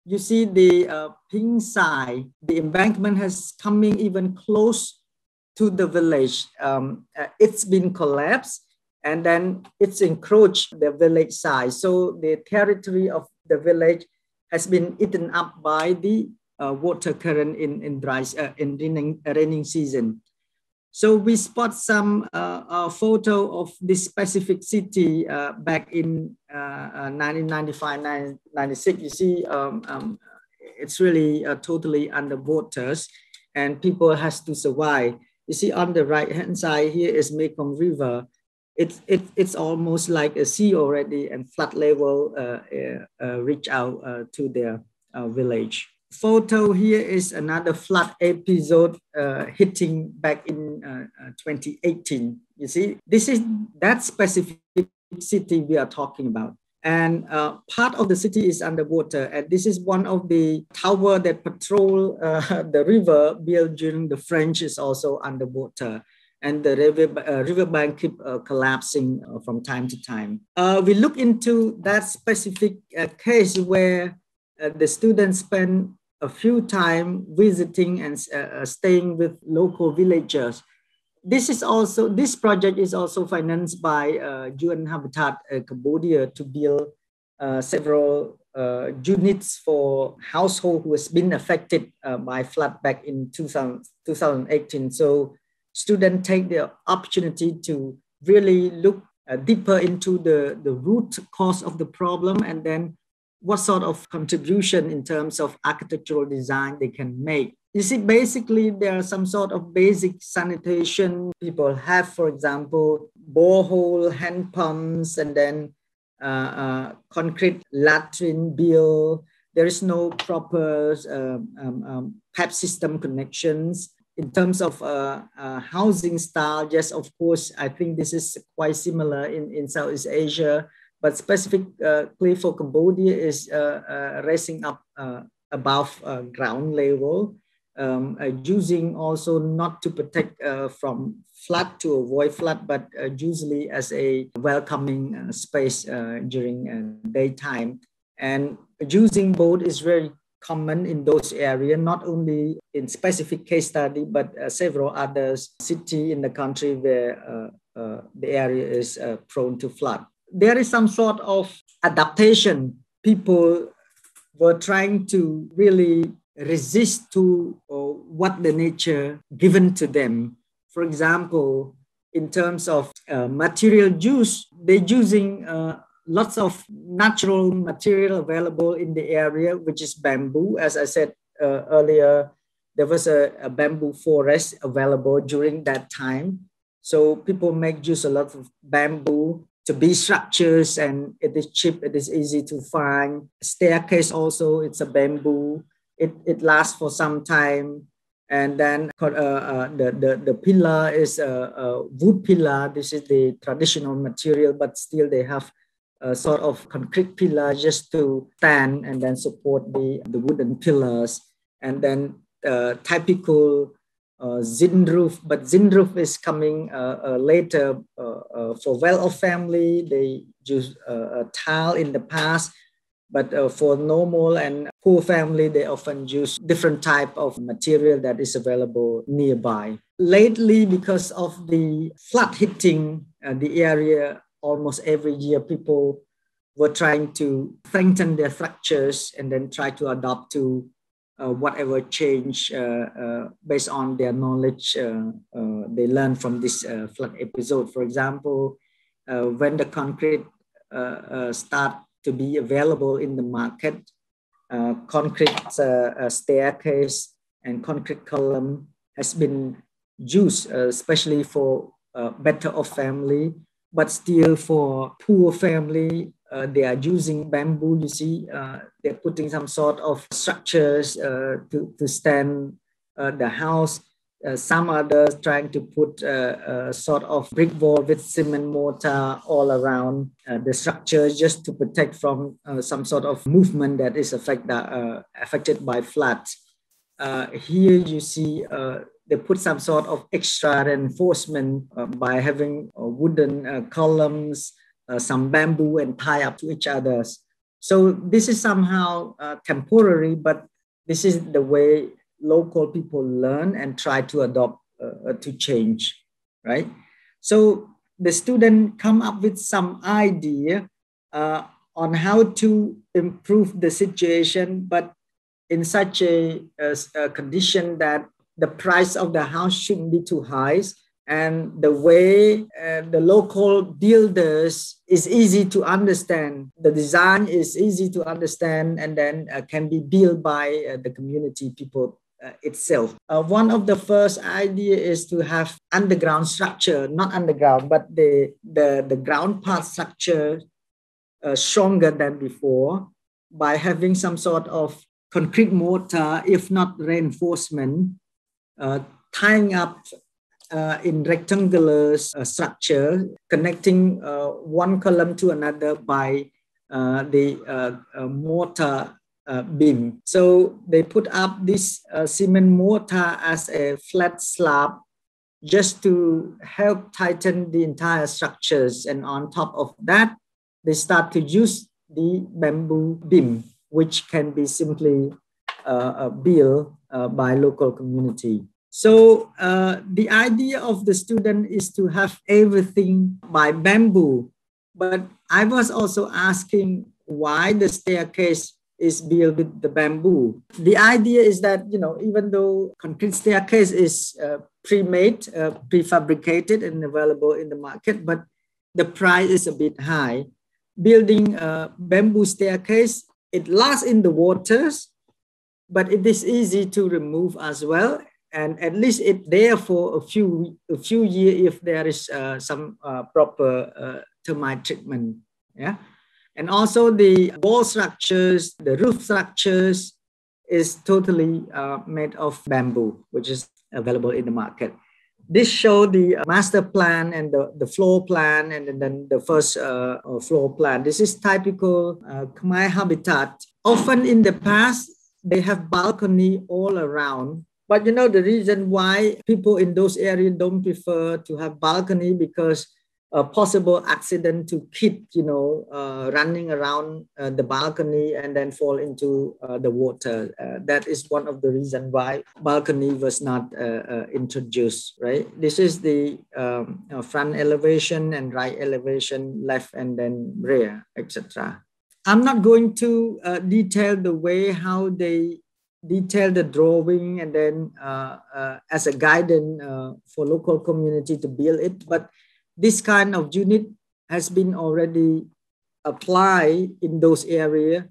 you see the pink side, the embankment has coming even close to the village. It's been collapsed and then it's encroached the village side. So the territory of the village has been eaten up by the water current in raining season. So we spot some photo of this specific city back in 1995, 1996. You see, it's really totally under waters and people has to survive. You see on the right-hand side here is Mekong River. It's almost like a sea already and flood level reach out to their village. Photo here is another flood episode hitting back in 2018. You see, this is that specific city we are talking about. And part of the city is underwater. And this is one of the towers that patrol the river built during the French is also underwater. And the riverbank keep collapsing from time to time. We look into that specific case where the students spend a few time visiting and staying with local villagers. This project is also financed by UN Habitat Cambodia to build several units for household who has been affected by flood back in 2018. So students take the opportunity to really look deeper into the root cause of the problem and then what sort of contribution in terms of architectural design they can make. You see, basically, there are some sort of basic sanitation people have, for example, borehole, hand pumps, and then concrete latrine bill. There is no proper PAP system connections. In terms of housing style, yes, of course, I think this is quite similar in Southeast Asia. But specifically for Cambodia is raising up above ground level, using also not to protect from flood to avoid flood, but usually as a welcoming space during daytime. And using boat is very common in those areas, not only in specific case study, but several other cities in the country where the area is prone to flood. There is some sort of adaptation. People were trying to really resist to what the nature given to them. For example, in terms of material use, they're using lots of natural material available in the area, which is bamboo. As I said earlier, there was a bamboo forest available during that time. So people make use a lot of bamboo to build structures, and it is cheap, it is easy to find. Staircase also, it's a bamboo. It lasts for some time. And then the pillar is a wood pillar. This is the traditional material, but still they have a sort of concrete pillar just to stand and then support the wooden pillars. And then typical zinc roof, but zinc roof is coming later for well-off family. They used a tile in the past, but for normal and poor family, they often use different type of material that is available nearby. Lately, because of the flood hitting the area almost every year, people were trying to strengthen their structures and then try to adapt to whatever change based on their knowledge they learn from this flood episode. For example, when the concrete start to be available in the market, concrete staircase and concrete column has been used, especially for better off family, but still for poor family, they are using bamboo. You see, they're putting some sort of structures to stand the house. Some others trying to put a sort of brick wall with cement mortar all around the structure just to protect from some sort of movement that is affected by flood. Here you see they put some sort of extra reinforcement by having wooden columns, some bamboo and tie up to each other. So this is somehow temporary, but this is the way local people learn and try to adopt to change, right? So the student come up with some idea on how to improve the situation, but in such a condition that the price of the house shouldn't be too high, and the way the local builders is easy to understand. The design is easy to understand, and then can be built by the community people itself. One of the first idea is to have underground structure, not underground, but the ground part structure stronger than before by having some sort of concrete mortar, if not reinforcement, tying up in rectangular structure, connecting one column to another by the mortar beam. So they put up this cement mortar as a flat slab just to help tighten the entire structures. And on top of that, they start to use the bamboo beam, which can be simply built by local community. So the idea of the student is to have everything by bamboo. But I was also asking why the staircase is built with the bamboo. The idea is that, you know, even though concrete staircase is pre-made, prefabricated and available in the market, but the price is a bit high. Building a bamboo staircase, it lasts in the waters, but it is easy to remove as well. And at least it's there for a few years if there is some proper termite treatment. Yeah, and also the wall structures, the roof structures is totally made of bamboo, which is available in the market. This shows the master plan and the floor plan, and then the first floor plan. This is typical Khmer habitat. Often in the past, they have balcony all around. But you know, the reason why people in those areas don't prefer to have balcony because a possible accident to kid, you know, running around the balcony and then fall into the water. That is one of the reasons why balcony was not introduced, right? This is the front elevation and right elevation, left and then rear, etc. I'm not going to detail the way how they detail the drawing and then as a guidance for local community to build it. But this kind of unit has been already applied in those areas,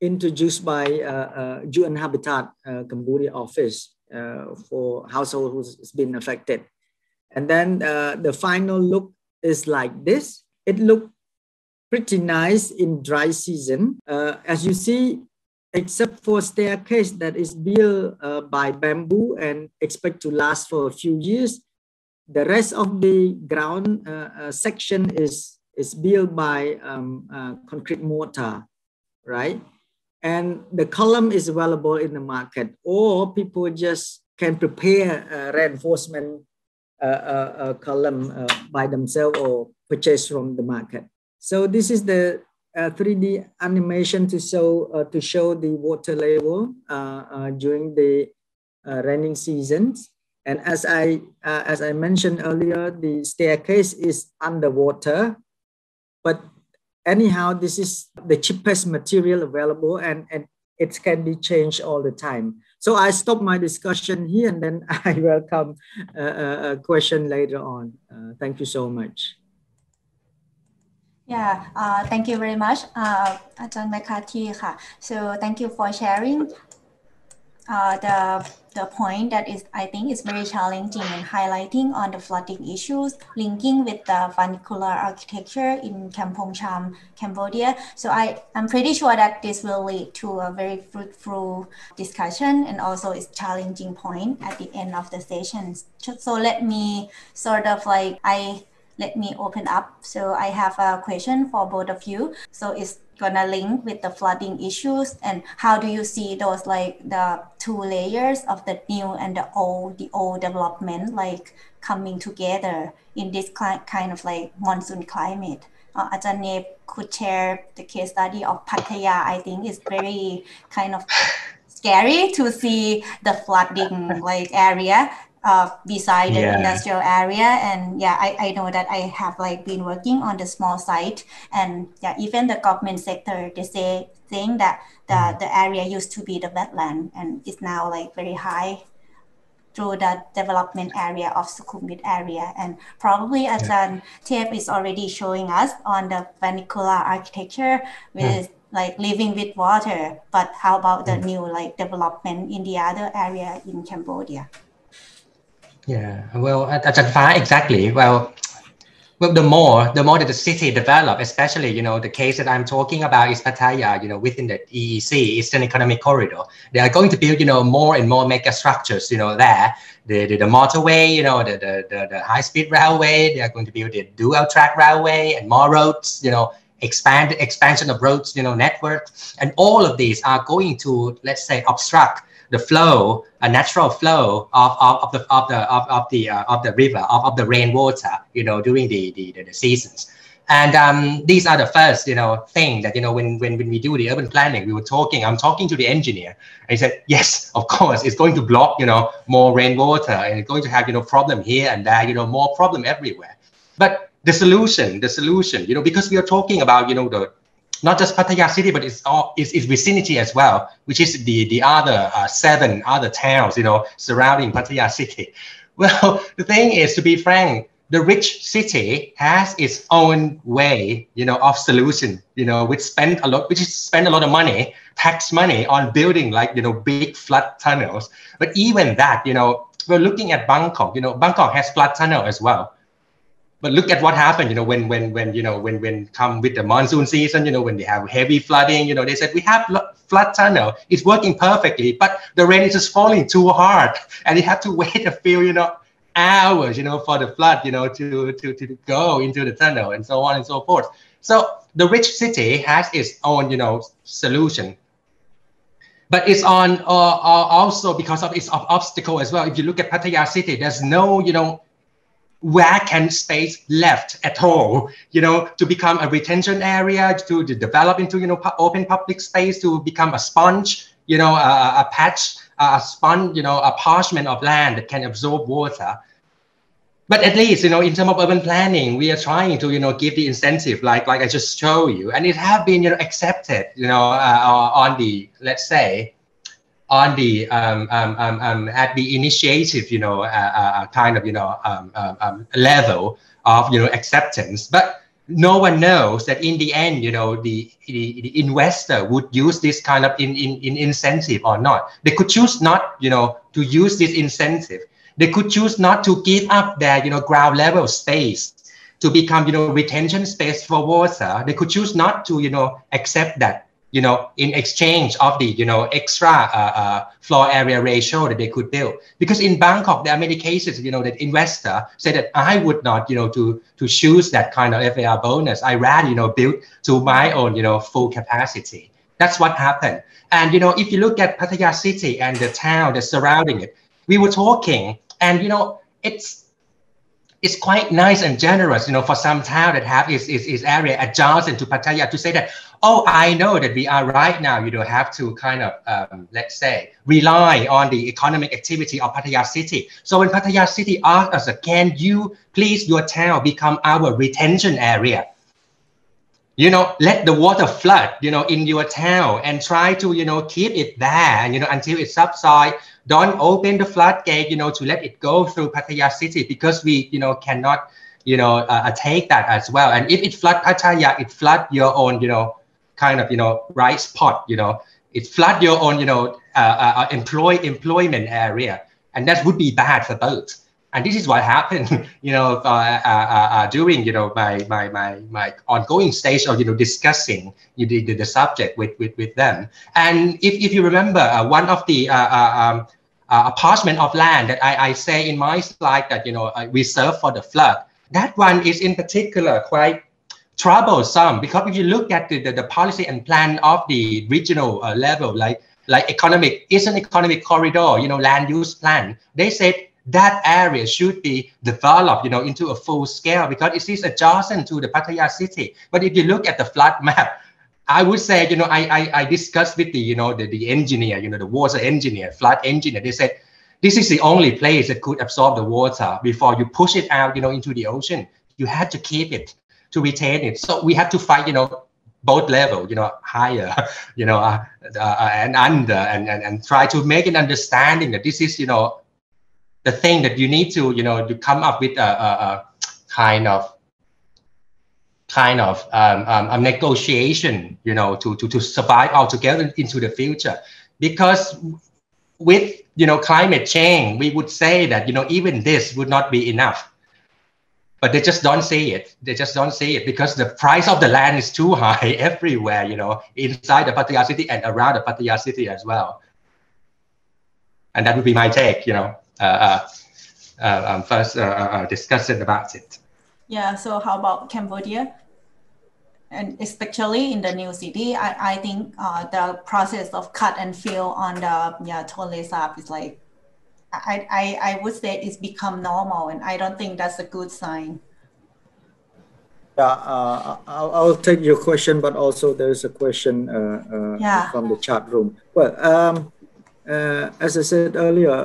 introduced by UN Habitat Cambodia office for household who's been affected. And then the final look is like this. It looked pretty nice in dry season. As you see, except for staircase that is built by bamboo and expect to last for a few years. The rest of the ground section is built by concrete mortar, right? And the column is available in the market, or people just can prepare a reinforcement column by themselves or purchase from the market. So this is the 3D animation to show the water level during the raining seasons. And as I mentioned earlier, the staircase is underwater. But anyhow, this is the cheapest material available, and it can be changed all the time. So I stop my discussion here, and then I welcome a question later on. Thank you so much. Yeah, thank you very much, Tonle Makathy. So thank you for sharing the point that is, I think, is very challenging and highlighting on the flooding issues, linking with the vernacular architecture in Kampong Cham, Cambodia. So I'm pretty sure that this will lead to a very fruitful discussion, and also it's challenging point at the end of the session. So let me sort of like, let me open up. So I have a question for both of you. So it's gonna link with the flooding issues, and how do you see those, like, the two layers of the new and the old development, like, coming together in this kind of like monsoon climate Ajahn Nep could share the case study of Pattaya. I think it's very kind of scary to see the flooding like area beside the industrial area. And yeah, I know that I have like been working on the small site, and yeah, even the government sector, they say saying that the area used to be the wetland and it's now like very high through that development area of Sukhumvit area. And probably Ajahn Thep is already showing us on the vernacular architecture with like living with water, but how about the new like development in the other area in Cambodia? Yeah, well, Ajahn Fa, exactly. Well, the more that the city develop, especially, you know, the case that I'm talking about is Pattaya, you know, within the EEC, Eastern Economic Corridor. They are going to build, you know, more and more mega structures, you know, there. The motorway, you know, the high-speed railway, they are going to build the dual-track railway and more roads, you know, expansion of roads, you know, network. And all of these are going to, let's say, obstruct the flow, a natural flow of the river, of the rainwater, you know, during the seasons. And these are the first, you know, thing that, you know, when we do the urban planning, we were talking, I'm talking to the engineer, and he said, yes, of course, it's going to block, you know, more rainwater, and it's going to have, you know, problem here and there, you know, more problem everywhere. But the solution, you know, because we are talking about, you know, the not just Pattaya City, but its vicinity as well, which is the other 7 other towns, you know, surrounding Pattaya City. Well, the thing is, to be frank, the rich city has its own way, you know, of solution, you know, which spend a lot of money, tax money, on building like, you know, big flood tunnels. But even that, you know, we're looking at Bangkok. You know, Bangkok has flood tunnel as well. But look at what happened, you know, when come with the monsoon season, you know, when they have heavy flooding, you know, they said, we have flood tunnel, it's working perfectly, but the rain is just falling too hard, and you have to wait a few, you know, hours, you know, for the flood, you know, to go into the tunnel, and so on and so forth. So the rich city has its own, you know, solution. But it's on also because of its obstacle as well. If you look at Pattaya City, there's no, you know, vacant space left at all, you know, to become a retention area, to develop into, you know, open public space, to become a sponge, you know, a patch, a sponge, you know, a parchment of land that can absorb water. But at least, you know, in terms of urban planning, we are trying to, you know, give the incentive like I just showed you, and it have been, you know, accepted, you know, on the, let's say, on the at the initiative, you know, kind of, you know, level of, you know, acceptance. But no one knows that in the end, you know, the investor would use this kind of incentive or not. They could choose not, you know, to use this incentive. They could choose not to give up their, you know, ground level space to become, you know, retention space for water. They could choose not to, you know, accept that, you know, in exchange of the, you know, extra floor area ratio that they could build. Because in Bangkok, there are many cases, you know, that investor said that I would not, you know, to choose that kind of FAR bonus. I rather, you know, build to my own, you know, full capacity. That's what happened. And, you know, if you look at Pattaya City and the town that's surrounding it, we were talking, and, you know, it's quite nice and generous, you know, for some town that have its area adjacent to Pattaya to say that, oh, I know that we are right now, you know, have to kind of, let's say, rely on the economic activity of Pattaya City. So when Pattaya City asks us, can you please, your town, become our retention area? You know, let the water flood, you know, in your town, and try to, you know, keep it there, you know, until it subsides. Don't open the floodgate, you know, to let it go through Pattaya City, because we, you know, cannot, you know, take that as well. And if it floods Pattaya, it floods your own, you know, kind of, you know, right spot, you know, it floods your own, you know, employment area, and that would be bad for both. And this is what happened, you know, during, you know, my ongoing stage of, you know, discussing the subject with them. And if you remember, one of the parchment of land that I say in my slide that, you know, I reserve for the flood, that one is in particular quite troublesome, because if you look at the policy and plan of the regional level, like Eastern Economic Corridor, you know, land use plan, they said that area should be developed, you know, into a full scale because it is adjacent to the Pattaya city. But if you look at the flood map, I would say, you know, I discussed with the, you know, the engineer, you know, the water engineer, flood engineer, they said, this is the only place that could absorb the water before you push it out, you know, into the ocean. You had to keep it, to retain it. So we had to fight, you know, both level, you know, higher, you know, and under, and try to make an understanding that this is, you know, the thing that you need to, you know, to come up with a negotiation, you know, to survive altogether into the future. Because with, you know, climate change, we would say that, you know, even this would not be enough. But they just don't see it. They just don't see it because the price of the land is too high everywhere, you know, inside the Pattaya city and around the Pattaya city as well. And that would be my take, you know, discussing about it. Yeah, so how about Cambodia? And especially in the new city, I think the process of cut and fill on the Tonle Sap is like, I would say it's become normal, and I don't think that's a good sign. Yeah, I'll take your question, but also there is a question from the chat room. Well, as I said earlier,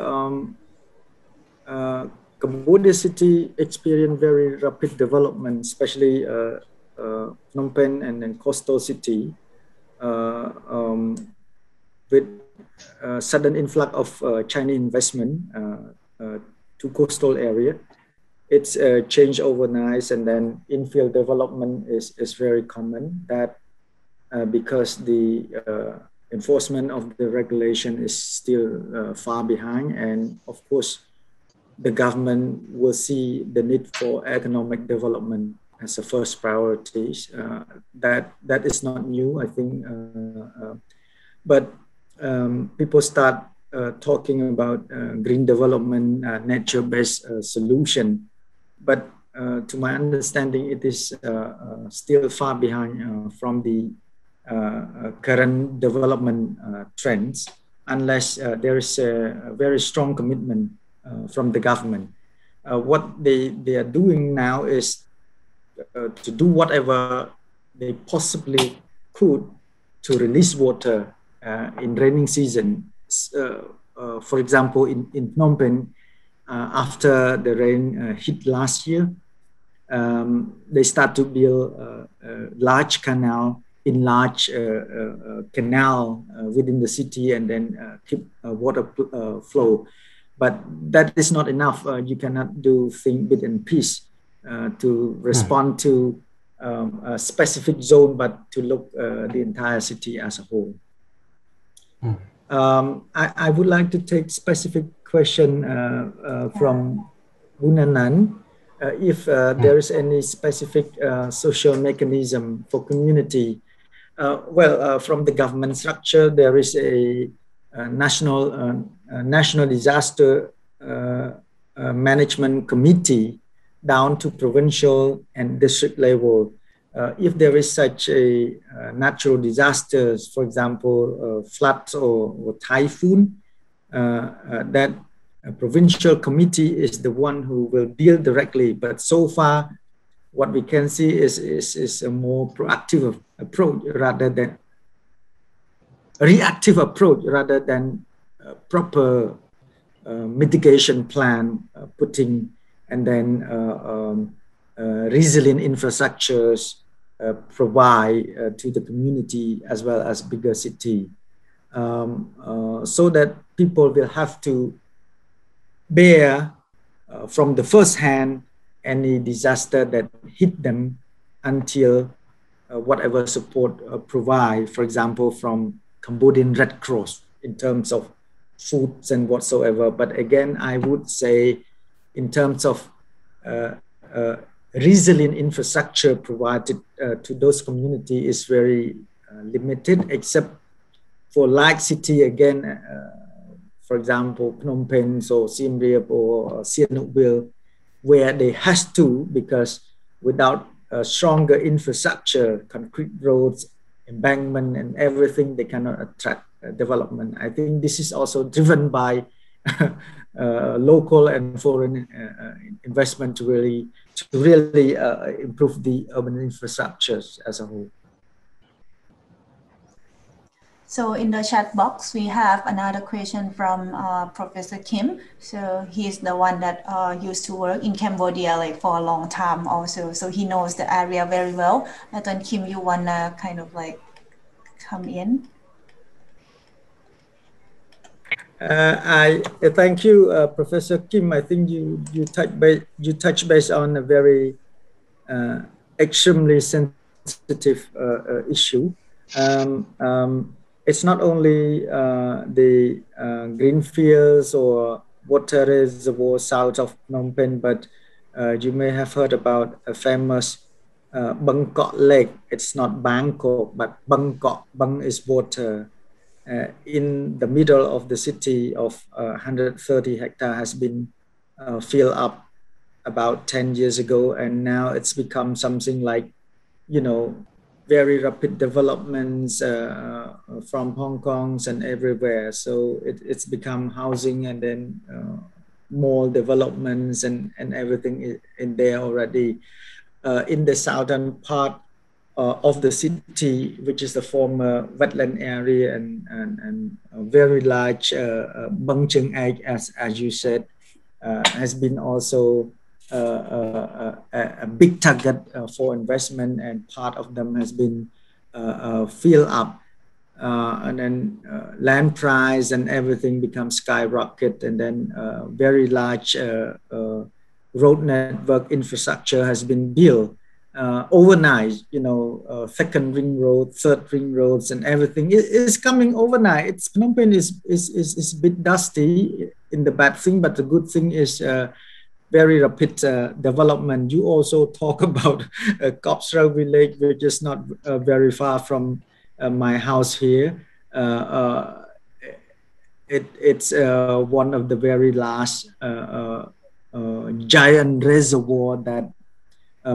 Cambodia city experienced very rapid development, especially Phnom Penh and then coastal city, with sudden influx of Chinese investment to coastal area. It's changed overnight, and then infill development is very common. That because the enforcement of the regulation is still far behind, and of course, the government will see the need for economic development as a first priority. That is not new, I think, but. People start talking about green development, nature-based solution, but to my understanding, it is still far behind from the current development trends, unless there is a very strong commitment from the government. What they are doing now is to do whatever they possibly could to release water in raining season. For example, in Phnom Penh, after the rain hit last year, they start to build a large canal, enlarge canal within the city, and then keep water flow. But that is not enough. You cannot do thing bit and piece to respond to a specific zone, but to look the entire city as a whole. I would like to take specific question from Bunanan. If there is any specific social mechanism for community, well, from the government structure, there is a national national disaster management committee down to provincial and district level. If there is such a natural disasters, for example, floods or typhoon, that a provincial committee is the one who will deal directly. But so far, what we can see is a more proactive approach rather than reactive approach, rather than proper mitigation plan putting, and then resilient infrastructures provide to the community as well as bigger city, so that people will have to bear from the first hand any disaster that hit them until whatever support provide, for example, from Cambodian Red Cross in terms of foods and whatsoever. But again, I would say in terms of resilient infrastructure provided to those community is very limited, except for like city again, for example, Phnom Penh or Siem Reap or Sihanoukville, where they has to, because without a stronger infrastructure, concrete roads, embankment and everything, they cannot attract development. I think this is also driven by local and foreign investment to really improve the urban infrastructures as a whole. So in the chat box, we have another question from Professor Kim. So he's the one that used to work in Cambodia like for a long time also. So he knows the area very well. And then Kim, you wanna kind of like come in? I thank you, Professor Kim. I think you touch base on a very extremely sensitive issue. It's not only the green fields or water reservoirs south of Phnom Penh, but you may have heard about a famous Bangkok Lake. It's not Bangkok, but Bangkok. Bang is water. In the middle of the city of 130 hectares has been filled up about 10 years ago, and now it's become something like, you know, very rapid developments from Hong Kong's and everywhere. So it's become housing and then mall developments and everything in there already. In the southern part of the city, which is the former wetland area and a very large Bang Cheng Egg, as you said, has been also a big target for investment, and part of them has been filled up, and then land price and everything becomes skyrocket, and then very large road network infrastructure has been built overnight. You know, second ring road, third ring roads, and everything is coming overnight. It's Phnom Penh is a bit dusty in the bad thing, but the good thing is. Very rapid development. You also talk about a Kopsra village, which is not very far from my house here. It's one of the very last giant reservoir that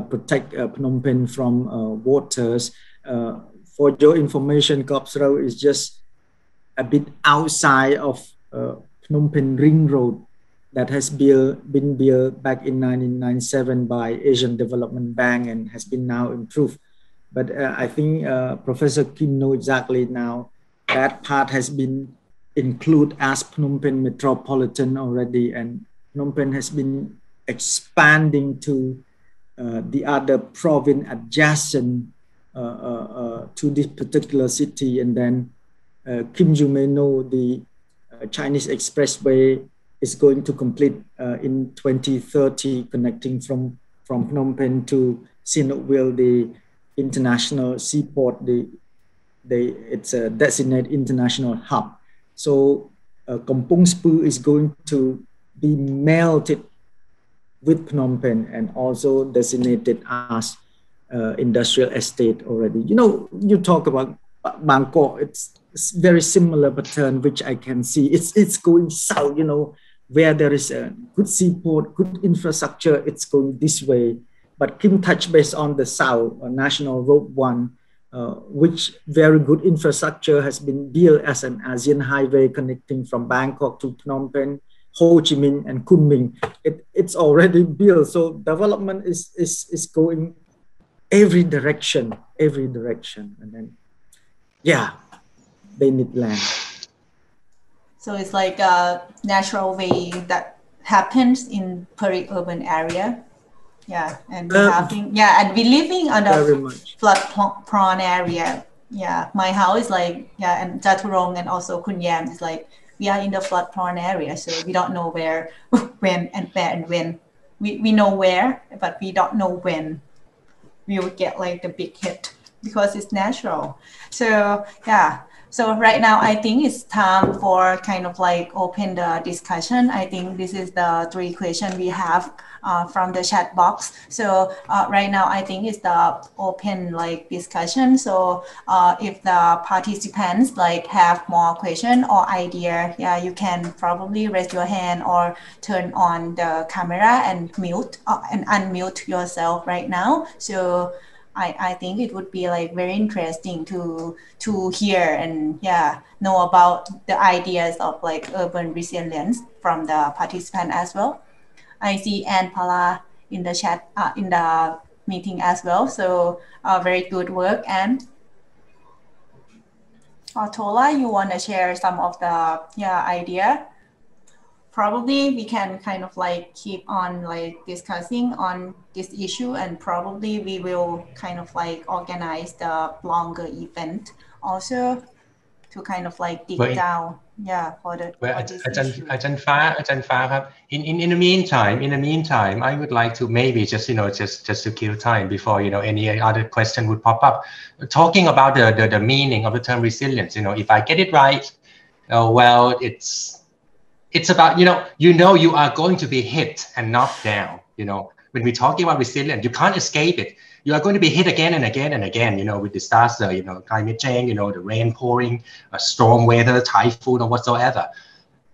protect Phnom Penh from waters. For your information, Kopsra is just a bit outside of Phnom Penh Ring Road, that has been built back in 1997 by Asian Development Bank and has been now improved. But I think Professor Kim knows exactly now that part has been included as Phnom Penh Metropolitan already, and Phnom Penh has been expanding to the other province adjacent to this particular city. And then Kim, you may know the Chinese Expressway is going to complete in 2030, connecting from Phnom Penh to Sihanoukville, the international seaport. It's a designated international hub. So Kampong Speu is going to be melted with Phnom Penh and also designated as industrial estate already. You know, you talk about Bangkok. It's very similar pattern which I can see. It's going south. You know, where there is a good seaport, good infrastructure, it's going this way. But Kim touched base on the south, National Road One, which very good infrastructure has been built as an ASEAN highway connecting from Bangkok to Phnom Penh, Ho Chi Minh, and Kunming. It's already built, so development is going every direction, and then yeah, they need land. So it's like a natural way that happens in peri-urban area. Yeah, and we living on a flood prone area. Yeah, my house is like, yeah, and Jaturong and also Kunyam is like, we are in the flood prone area. So we don't know where, when. We know where, but we don't know when we will get like the big hit because it's natural. So yeah. So right now, I think it's time for kind of like open the discussion. I think this is the three questions we have from the chat box. So right now, I think it's the open like discussion. So if the participants like have more question or idea, yeah, you can probably raise your hand or turn on the camera and mute and unmute yourself right now. So I think it would be like very interesting to hear and know about the ideas of like urban resilience from the participant as well. I see Anne Pala in the chat in the meeting as well. So very good work, Anne. Tola, you want to share some of the idea? Probably we can kind of like keep on like discussing on this issue, and probably we will kind of like organize the longer event also to kind of like dig down for the Ajahn Fa. In the meantime, I would like to maybe just to kill time before any other question would pop up, talking about the meaning of the term resilience. If I get it right, well, it's about you are going to be hit and knocked down. When we're talking about resilience, you can't escape it. You are going to be hit again and again and again, with disaster, climate change, the rain pouring, storm weather, typhoon or whatsoever.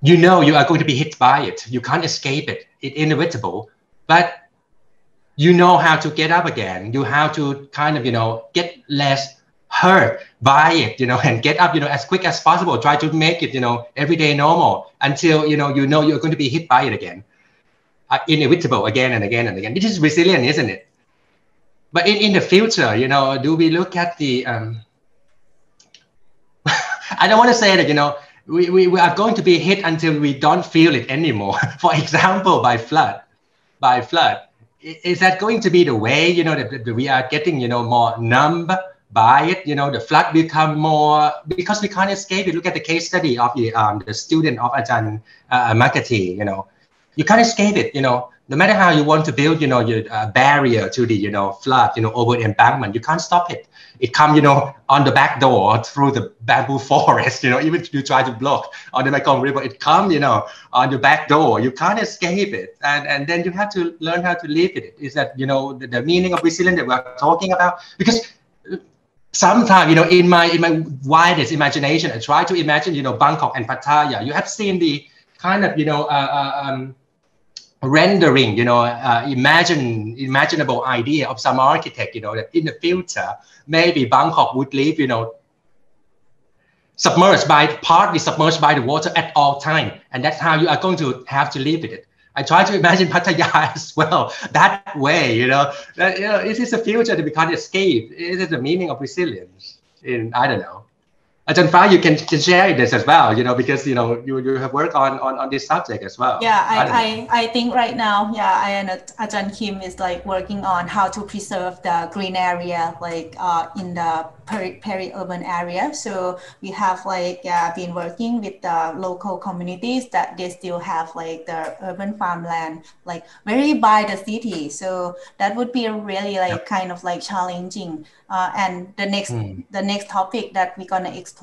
You are going to be hit by it. You can't escape it. It's inevitable. But you know how to get up again. You have to kind of, get less hurt by it, and get up, as quick as possible. Try to make it, every day normal until, you're going to be hit by it again. Inevitable again and again and again. This is resilient, isn't it? But in the future, do we look at the, I don't want to say that, we are going to be hit until we don't feel it anymore. For example, by flood. Is that going to be the way, that we are getting, more numb by it? The flood become more, because we can't escape it. Look at the case study of the student of Ajahn Makathy, You can't escape it, No matter how you want to build, your barrier to the, flood, over the embankment, you can't stop it. It comes, on the back door through the bamboo forest, even if you try to block on the Mekong River, it comes, on the back door. You can't escape it. And then you have to learn how to live with it. Is that, the meaning of resilience that we're talking about? Because sometimes, in my widest imagination, I try to imagine, Bangkok and Pattaya. You have seen the kind of, rendering, imaginable idea of some architect, that in the future, maybe Bangkok would live, partly submerged by the water at all time. And that's how you are going to have to live with it. I try to imagine Pattaya as well, that way, It is a future that we can't escape. It is the meaning of resilience in, I don't know. Ajahn Fa, you can share this as well, because you have worked on this subject as well. Yeah, I think right now, and Ajahn Kim is like working on how to preserve the green area, like in the peri-urban area. So we have like been working with the local communities that they still have like the urban farmland, like very by the city. So that would be really like kind of like challenging. And the next topic that we're gonna explore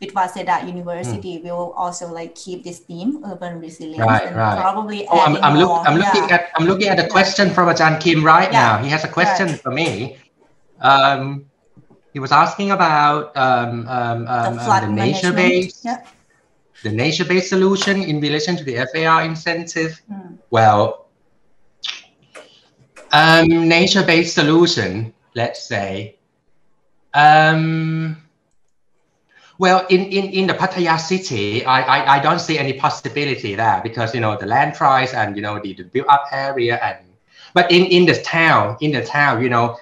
with Waseda University, we will also like keep this theme, urban resilience. Right. Probably. Oh, I'm looking at the question from Ajahn Kim now. He has a question for me. He was asking about the nature-based solution in relation to the FAR incentive. Well, nature-based solution. Let's say, well, in the Pattaya city, I don't see any possibility there because the land price and the built-up area, but in the town,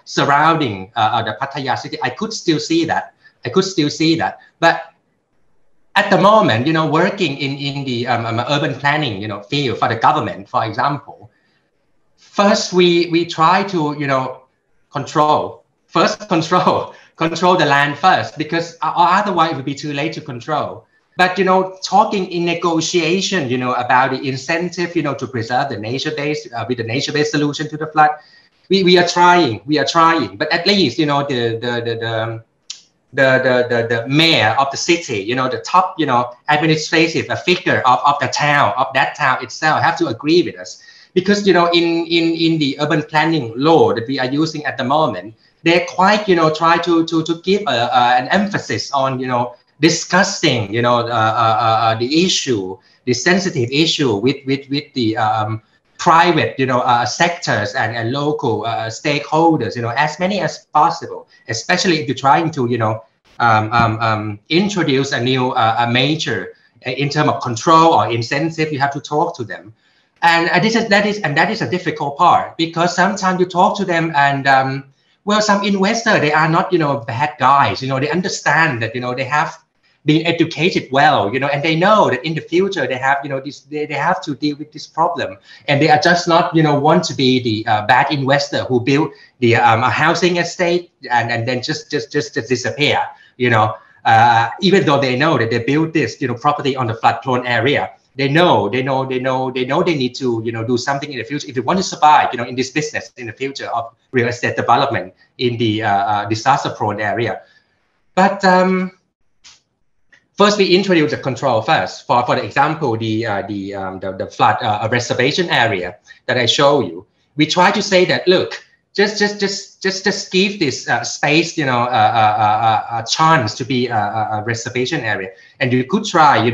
surrounding the Pattaya city, I could still see that. But at the moment, working in the urban planning, field for the government, for example, first we try to control the land first, because otherwise it would be too late to control. But talking in negotiation, about the incentive, to preserve the nature-based with the nature-based solution to the flood, we are trying. But at least the mayor of the city, the top administrative figure of the town, of that town itself, have to agree with us. Because in the urban planning law that we are using at the moment, they quite try to give an emphasis on discussing the issue, the sensitive issue with the private, sectors and local stakeholders, as many as possible, especially if you're trying to, introduce a new major in terms of control or incentive, you have to talk to them. And that is a difficult part, because sometimes you talk to them and, well, some investors, they are not, bad guys, they understand that, they have been educated well, and they know that in the future they have, they have to deal with this problem, and they are just not, want to be the bad investor who built the a housing estate and then just disappear, even though they know that they built this, property on the flood prone area. They know they need to, do something in the future if they want to survive, in this business in the future of real estate development in the disaster-prone area. But first, we introduce the control first. For example, the flood reservation area that I show you, we try to say that look, just give this space, a chance to be a reservation area, and you could try,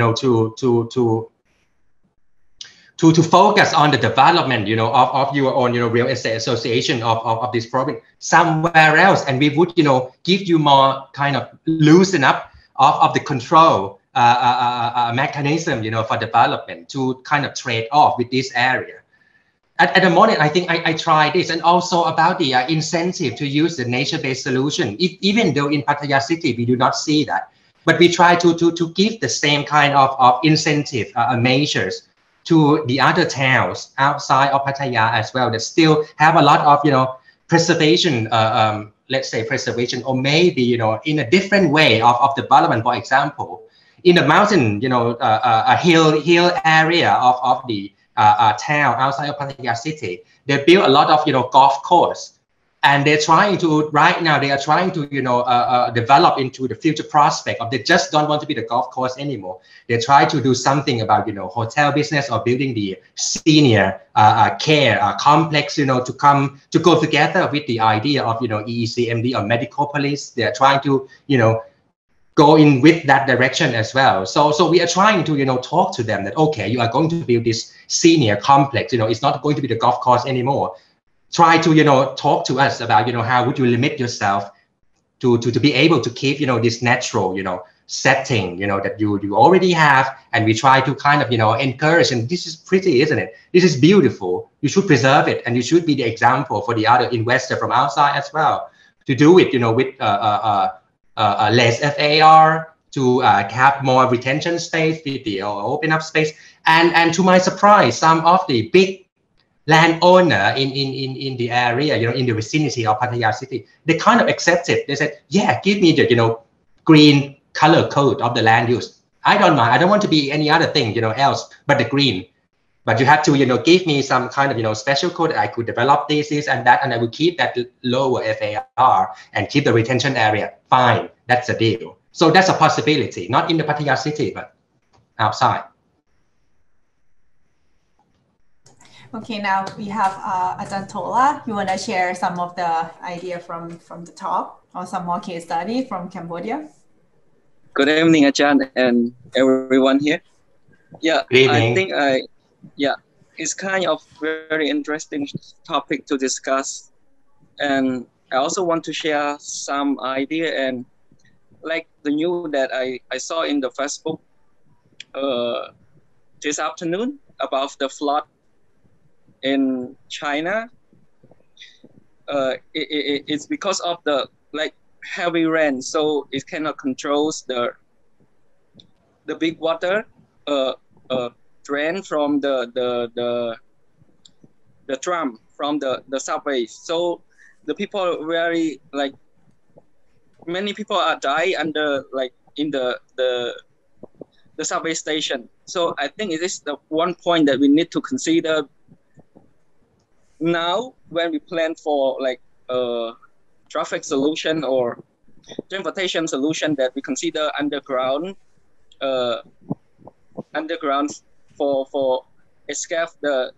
to focus on the development, of your own, real estate association of this province somewhere else, and we would, give you more kind of loosen up of the control mechanism, for development to kind of trade off with this area. At the moment, I think I tried this, and also about the incentive to use the nature-based solution. Even though in Pattaya City we do not see that, but we try to give the same kind of incentive measures to the other towns outside of Pattaya as well that still have a lot of, preservation, let's say preservation, or maybe, in a different way of development. For example, in the mountain, a hill area of the town outside of Pattaya City, they build a lot of, golf course, and they're trying to, right now, they are trying to, develop into the future prospect of they just don't want to be the golf course anymore. They try to do something about, hotel business or building the senior care complex, to go together with the idea of, EECMD or Medicopolis. They are trying to, go in with that direction as well. So we are trying to, talk to them that, okay, you are going to build this senior complex, it's not going to be the golf course anymore. Try to, talk to us about, how would you limit yourself to be able to keep, this natural, setting, that you already have. And we try to kind of, encourage, and this is pretty, isn't it? This is beautiful. You should preserve it, and you should be the example for the other investor from outside as well to do it, with less FAR, to have more retention space, open up space. And to my surprise, some of the big landowner in the area, in the vicinity of Pattaya City, they kind of accepted. They said, yeah, give me the, green color code of the land use. I don't mind. I don't want to be any other thing, else but the green. But you have to, give me some kind of, special code that I could develop this and that, and I would keep that lower FAR and keep the retention area. Fine, that's the deal. So that's a possibility, not in the Pattaya City, but outside. Okay, now we have Ajahn Thola. You want to share some of the idea from the top, or some more case study from Cambodia? Good evening, Ajahn, and everyone here. Yeah, I think it's kind of very interesting topic to discuss, and I also want to share some idea, and like the news that I saw in the Facebook this afternoon about the flood in China. It's because of the heavy rain, so it cannot control the big water drain from the tram, from the subway. So the people very many people are dying under in the subway station. So I think it is the one point that we need to consider now when we plan for traffic solution or transportation solution, that we consider underground for escape the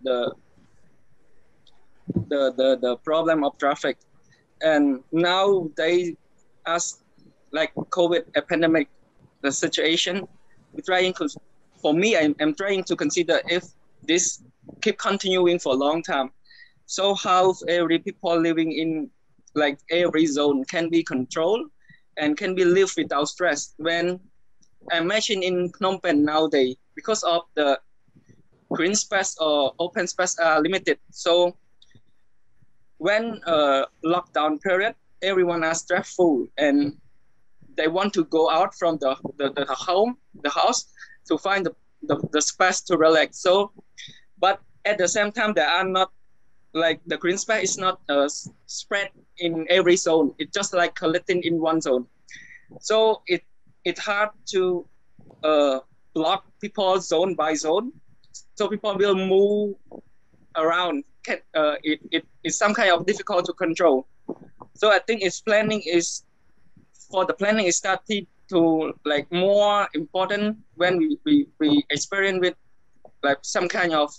problem of traffic. And now they ask COVID pandemic, the situation, for me, I'm trying to consider if this keep continuing for a long time. So how every people living in like every zone can be controlled and can be lived without stress. When I imagine in Phnom Penh nowadays, because of the green space or open space are limited. So when lockdown period, everyone are stressful and they want to go out from the home, the house, to find the space to relax. So, but at the same time, there are not like the green space is not spread in every zone. It's just like collecting in one zone. So it's hard to block people zone by zone. So people will move around. It's some kind of difficult to control. So I think its planning is, for the planning is started to like more important when we experience with like some kind of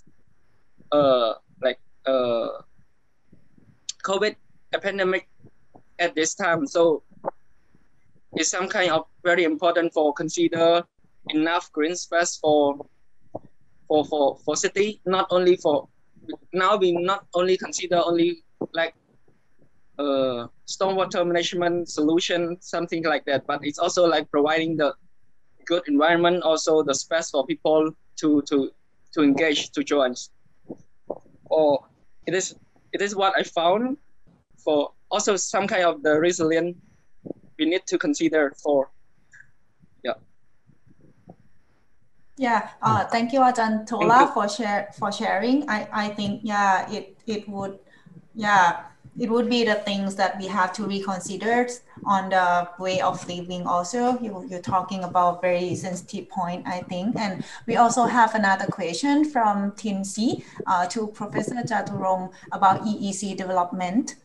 COVID pandemic at this time. So it's some kind of very important for consider enough green space for city, not only for, now we not only consider only like stormwater management solution, something like that, but it's also like providing the good environment, also the space for people to engage, to join. Or it is what I found for also some kind of the resilience we need to consider for. Yeah, thank you, Ajahn Tola, for sharing. I think, yeah, it would be the things that we have to reconsider on the way of living. Also, you're talking about very sensitive point, I think. And we also have another question from Tin C to Professor Jaturong about EEC development.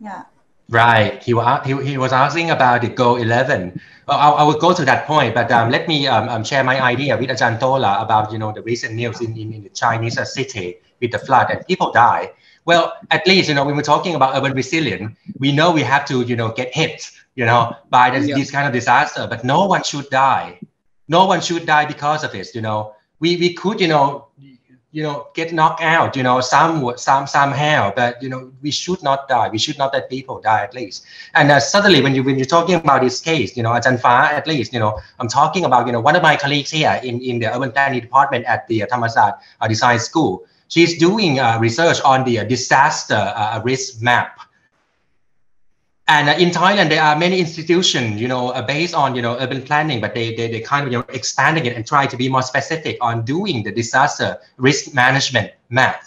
Yeah. Right. He was asking about the goal 11. I will go to that point, but let me share my idea with Ajahn Tola about, you know, the recent news in the Chinese city with the flood and people die. Well, at least, you know, when we're talking about urban resilience, we know we have to, you know, get hit, you know, by this, this kind of disaster, but no one should die. No one should die because of this, you know. We could, you know, get knocked out, you know, somehow, but, you know, we should not die. We should not let people die, at least. And suddenly, when you're talking about this case, you know, Ajahn Fa, at least, you know, I'm talking about, you know, one of my colleagues here in the urban planning department at the Thammasat Design School. She's doing research on the disaster risk map. And in Thailand, there are many institutions, you know, based on, you know, urban planning, but they kind of, you know, expanding it and try to be more specific on doing the disaster risk management map.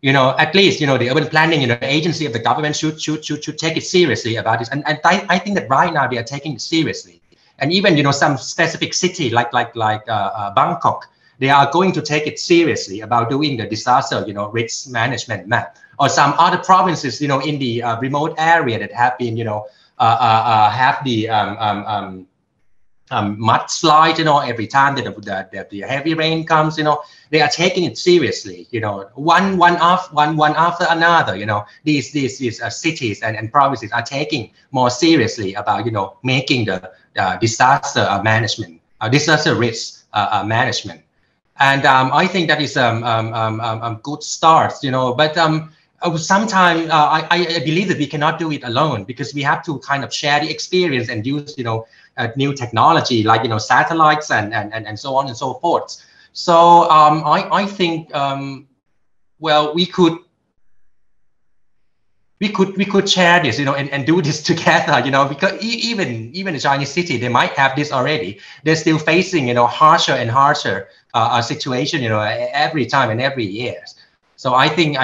You know, at least, you know, the urban planning, you know, agency of the government should take it seriously about this. And I think that right now they are taking it seriously. And even, you know, some specific city like Bangkok, they are going to take it seriously about doing the disaster, you know, risk management map. Or some other provinces, you know, in the remote area that have been, you know, have the mudslide, you know, every time that the heavy rain comes, you know, they are taking it seriously, you know, one after another, you know, these cities and provinces are taking more seriously about, you know, making the disaster management, disaster risk management. And I think that is good start, you know, but sometimes I believe that we cannot do it alone, because we have to kind of share the experience and use, you know, new technology like, you know, satellites and so on and so forth. So I think, well, we could share this, you know, and do this together, you know, because even the Chinese city, they might have this already. They're still facing, you know, harsher and harsher situation, you know, every time and every year. So I think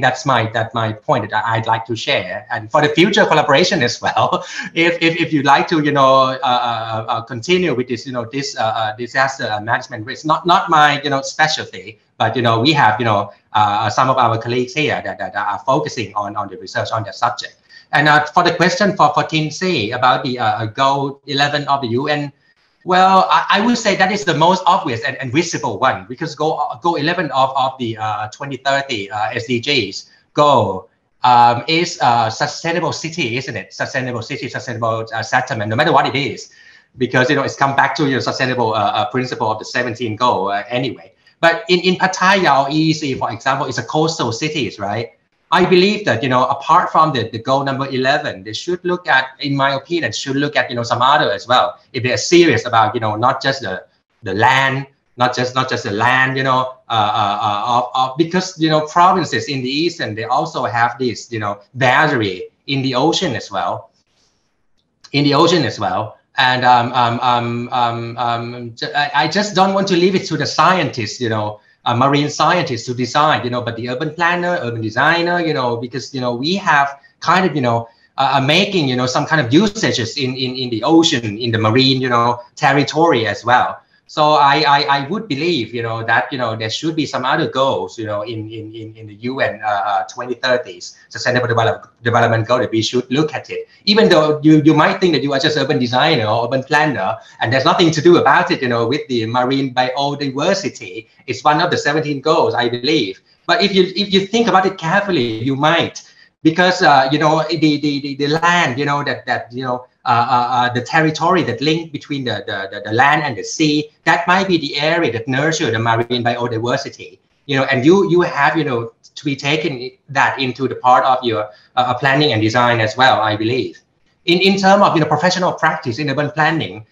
that's my point that I'd like to share, and for the future collaboration as well. If you'd like to, you know, continue with this, you know, this disaster management risk, not my, you know, specialty, but, you know, we have, you know, some of our colleagues here that are focusing on the research on that subject. And for the question for Tin C about the goal 11 of the UN. Well, I would say that is the most obvious and visible one, because goal 11 of the 2030 SDGs goal is sustainable city, isn't it? Sustainable city, sustainable settlement, no matter what it is, because, you know, it's come back to your sustainable principle of the 17 goal anyway. But in Pattaya or EEC, for example, it's a coastal cities, right? I believe that, you know, apart from the goal number 11, they should look at, in my opinion, should look at, you know, some other as well. If they're serious about, you know, not just the land, not just the land, you know, because, you know, provinces in the eastern, they also have this, you know, boundary in the ocean as well. In the ocean as well. And I just don't want to leave it to the scientists, you know, marine scientists to decide, you know, but the urban planner, urban designer, you know, because, you know, we have kind of, you know, making, you know, some kind of usages in the ocean, in the marine, you know, territory as well. So I would believe, you know, that, you know, there should be some other goals, you know, in the UN 2030s, sustainable development goal, that we should look at it. Even though you might think that you are just urban designer or urban planner, and there's nothing to do about it, you know, with the marine biodiversity. It's one of the 17 goals, I believe. But if you think about it carefully, you might, because, you know, the land, you know, that you know, the territory that link between the land and the sea, that might be the area that nurture the marine biodiversity, you know, and you have, you know, to be taking that into the part of your planning and design as well, I believe. In terms of, you know, professional practice in urban planning,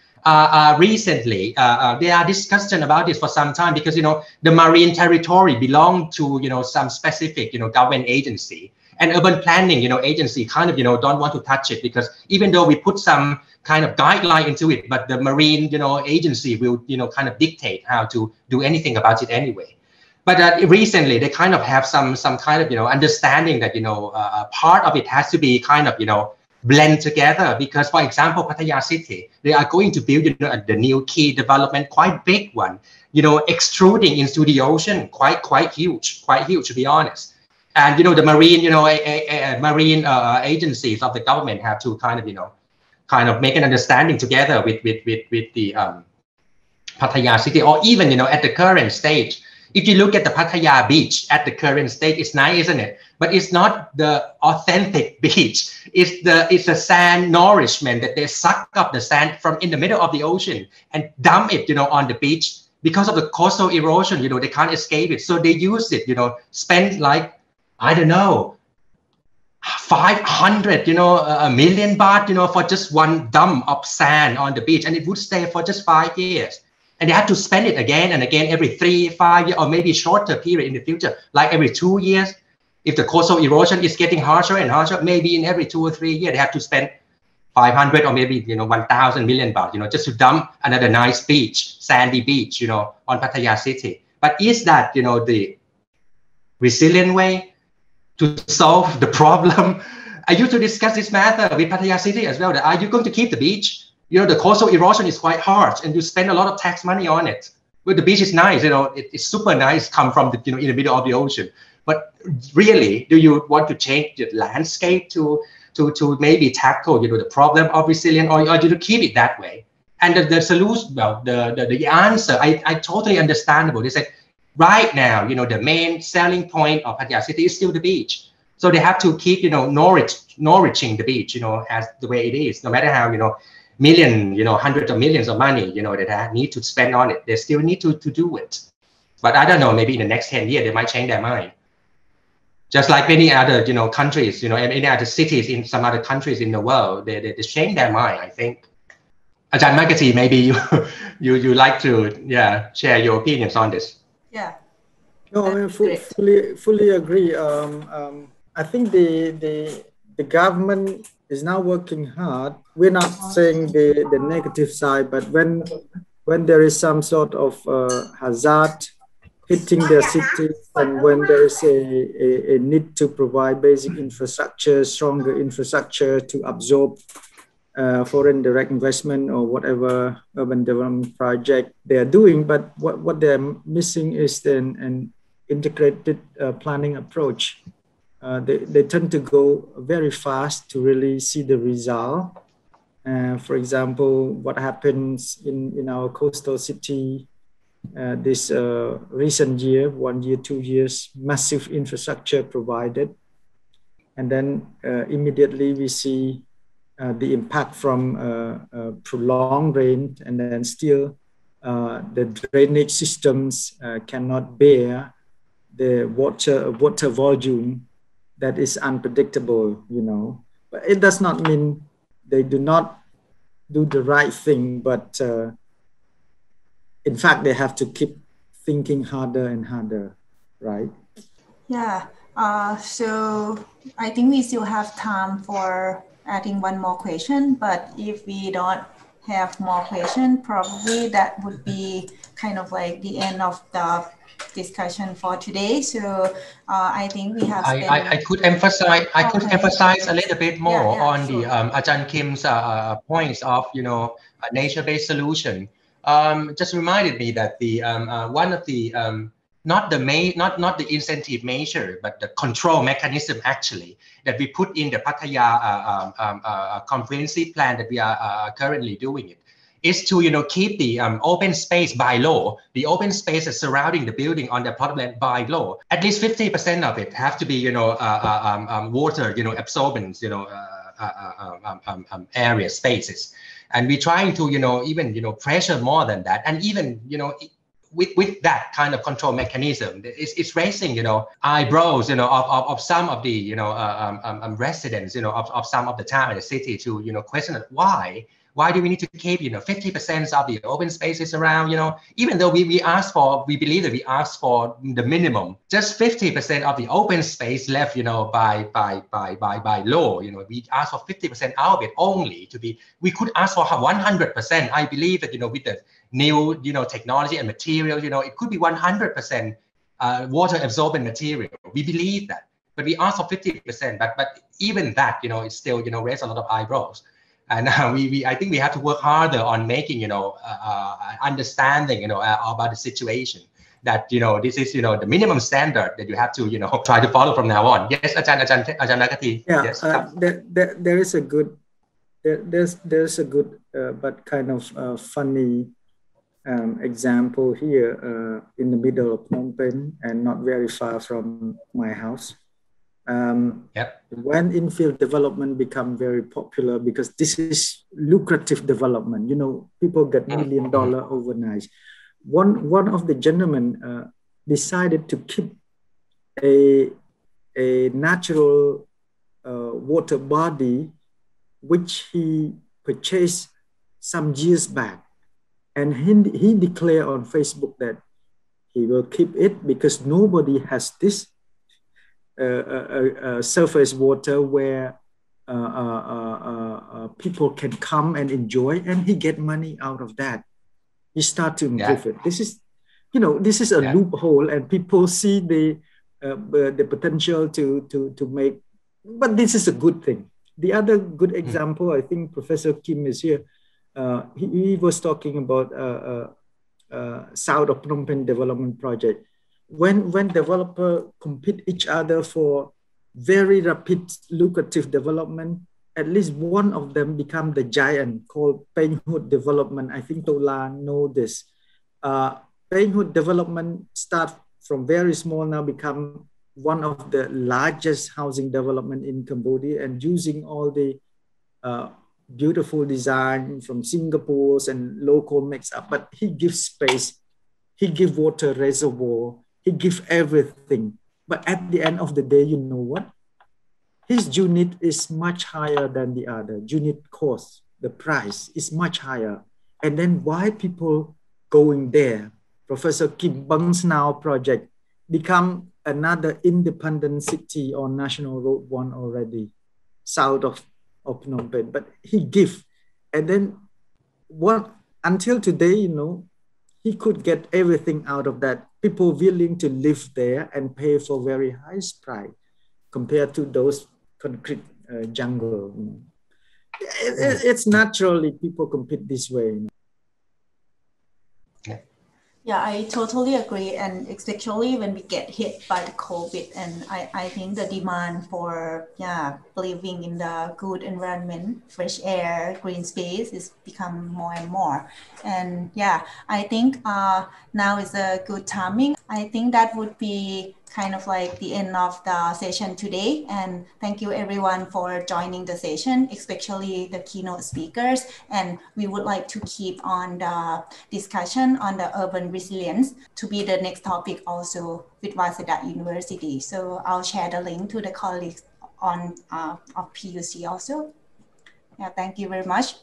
recently there are discussions about this for some time, because, you know, the marine territory belong to, you know, some specific, you know, government agency. And urban planning, you know, agency kind of, you know, don't want to touch it, because even though we put some kind of guideline into it, but the marine, you know, agency will, you know, kind of dictate how to do anything about it anyway. But recently they kind of have some kind of, you know, understanding that, you know, part of it has to be kind of, you know, blend together, because, for example, Pattaya City, they are going to build, you know, the new key development, quite big one, you know, extruding into the ocean, quite huge, to be honest. And, you know, the marine, you know, marine agencies of the government have to kind of, you know, make an understanding together with the Pattaya City, or even, you know, at the current stage. If you look at the Pattaya beach at the current stage, it's nice, isn't it? But it's not the authentic beach. It's the sand nourishment that they suck up the sand from in the middle of the ocean and dump it, you know, on the beach. Because of the coastal erosion, you know, they can't escape it. So they use it, you know, spend like, I don't know, 500, you know, $1 million baht, you know, for just one dump of sand on the beach, and it would stay for just 5 years, and they have to spend it again and again every 3, 5 years, or maybe shorter period in the future, like every 2 years. If the coastal erosion is getting harsher and harsher, maybe in every 2 or 3 years they have to spend 500 or maybe, you know, 1,000 million baht, you know, just to dump another nice beach, sandy beach, you know, on Pattaya City. But is that, you know, the resilient way to solve the problem? I used to discuss this matter with Pattaya City as well, that are you going to keep the beach? You know, the coastal erosion is quite harsh and you spend a lot of tax money on it. But the beach is nice, you know, it's super nice, come from the, you know, in the middle of the ocean. But really, do you want to change the landscape to maybe tackle, you know, the problem of resilience, or do you keep it that way? And the solution, well, the answer, I totally understandable. They said, right now, you know, the main selling point of Pattaya City is still the beach. So they have to keep, you know, nourishing the beach, you know, as the way it is, no matter how, you know, million, you know, hundreds of millions of money, you know, that they need to spend on it. They still need to do it. But I don't know, maybe in the next 10 years, they might change their mind. Just like many other, you know, countries, you know, and many other cities in some other countries in the world, they change their mind, I think. Ajahn Makathy, maybe you like to, yeah, share your opinions on this. Yeah. No, I mean, fully agree. I think the government is now working hard. We're not saying the negative side, but when there is some sort of hazard hitting their cities, and when there is a need to provide basic infrastructure, stronger infrastructure to absorb foreign direct investment or whatever urban development project they are doing, but what they're missing is then an integrated planning approach. They tend to go very fast to really see the result. For example, what happens in our coastal city this recent year, 1 year, 2 years, massive infrastructure provided, and then immediately we see the impact from prolonged rain, and then still the drainage systems cannot bear the water volume that is unpredictable, you know. But it does not mean they do not do the right thing, but in fact, they have to keep thinking harder and harder, right? Yeah, so I think we still have time for adding one more question, but if we don't have more questions, probably that would be kind of like the end of the discussion for today. So I think we have. I could emphasize a little bit more on the Ajahn Kim's points of, you know, a nature-based solution. Just reminded me that the one of the not the incentive measure, but the control mechanism actually that we put in the Pattaya comprehensive plan that we are currently doing it is to, you know, keep the open space by law, the open spaces surrounding the building on the plot land by law. At least 50% of it have to be, you know, water, you know, absorbance, you know, area spaces, and we're trying to, you know, even, you know, pressure more than that, and even, you know. With that kind of control mechanism, it's raising, you know, eyebrows, you know, of some of the, you know, residents, you know, of some of the town and the city to, you know, question why? Why do we need to keep, you know, 50% of the open spaces around, you know, even though we believe that we asked for the minimum, just 50% of the open space left, you know, by law, you know, we asked for 50% out of it only to be, we could ask for 100%. I believe that, you know, with the new, you know, technology and material, you know, it could be 100% water absorbent material. We believe that, but we asked for 50%, but even that, you know, it's still, you know, raised a lot of eyebrows. And I think we have to work harder on making, you know, understanding, you know, about the situation that, you know, this is, you know, the minimum standard that you have to, you know, try to follow from now on. Yes, Ajahn Makathy. Yeah, yes. There's a good but kind of funny example here in the middle of Phnom Penh and not very far from my house. When infill development become very popular because this is lucrative development, you know, people get $1 million overnight. One of the gentlemen decided to keep a natural water body, which he purchased some years back, and he declared on Facebook that he will keep it because nobody has this. Surface water where people can come and enjoy, and he get money out of that. He start to improve it. This is, you know, this is a loophole, and people see the potential to make. But this is a good thing. The other good example, I think Professor Kim is here. He was talking about South of Phnom Penh development project. When developers compete each other for very rapid lucrative development, at least one of them become the giant called Penhut development. I think Tola know this. Penhut development start from very small, now become one of the largest housing development in Cambodia, and using all the beautiful design from Singapore's and local mix-up, but he gives space, he gives water reservoir, he gives everything. But at the end of the day, you know what? His unit is much higher than the other. Unit cost, the price is much higher. And then why people going there? Professor Kim Bung's now project become another independent city on National Road One already, south of Phnom Penh. But he give. And then until today, you know, he could get everything out of that. People willing to live there and pay for very high price compared to those concrete jungle. You know. It's naturally people compete this way. You know. Yeah, I totally agree. And especially when we get hit by the COVID, and I think the demand for living in the good environment, fresh air, green space is become more and more. And I think now is a good timing. I think that would be kind of like the end of the session today. And thank you everyone for joining the session, especially the keynote speakers. And we would like to keep on the discussion on the urban resilience to be the next topic also with Waseda University. So I'll share the link to the colleagues on of PUC also. Yeah, thank you very much.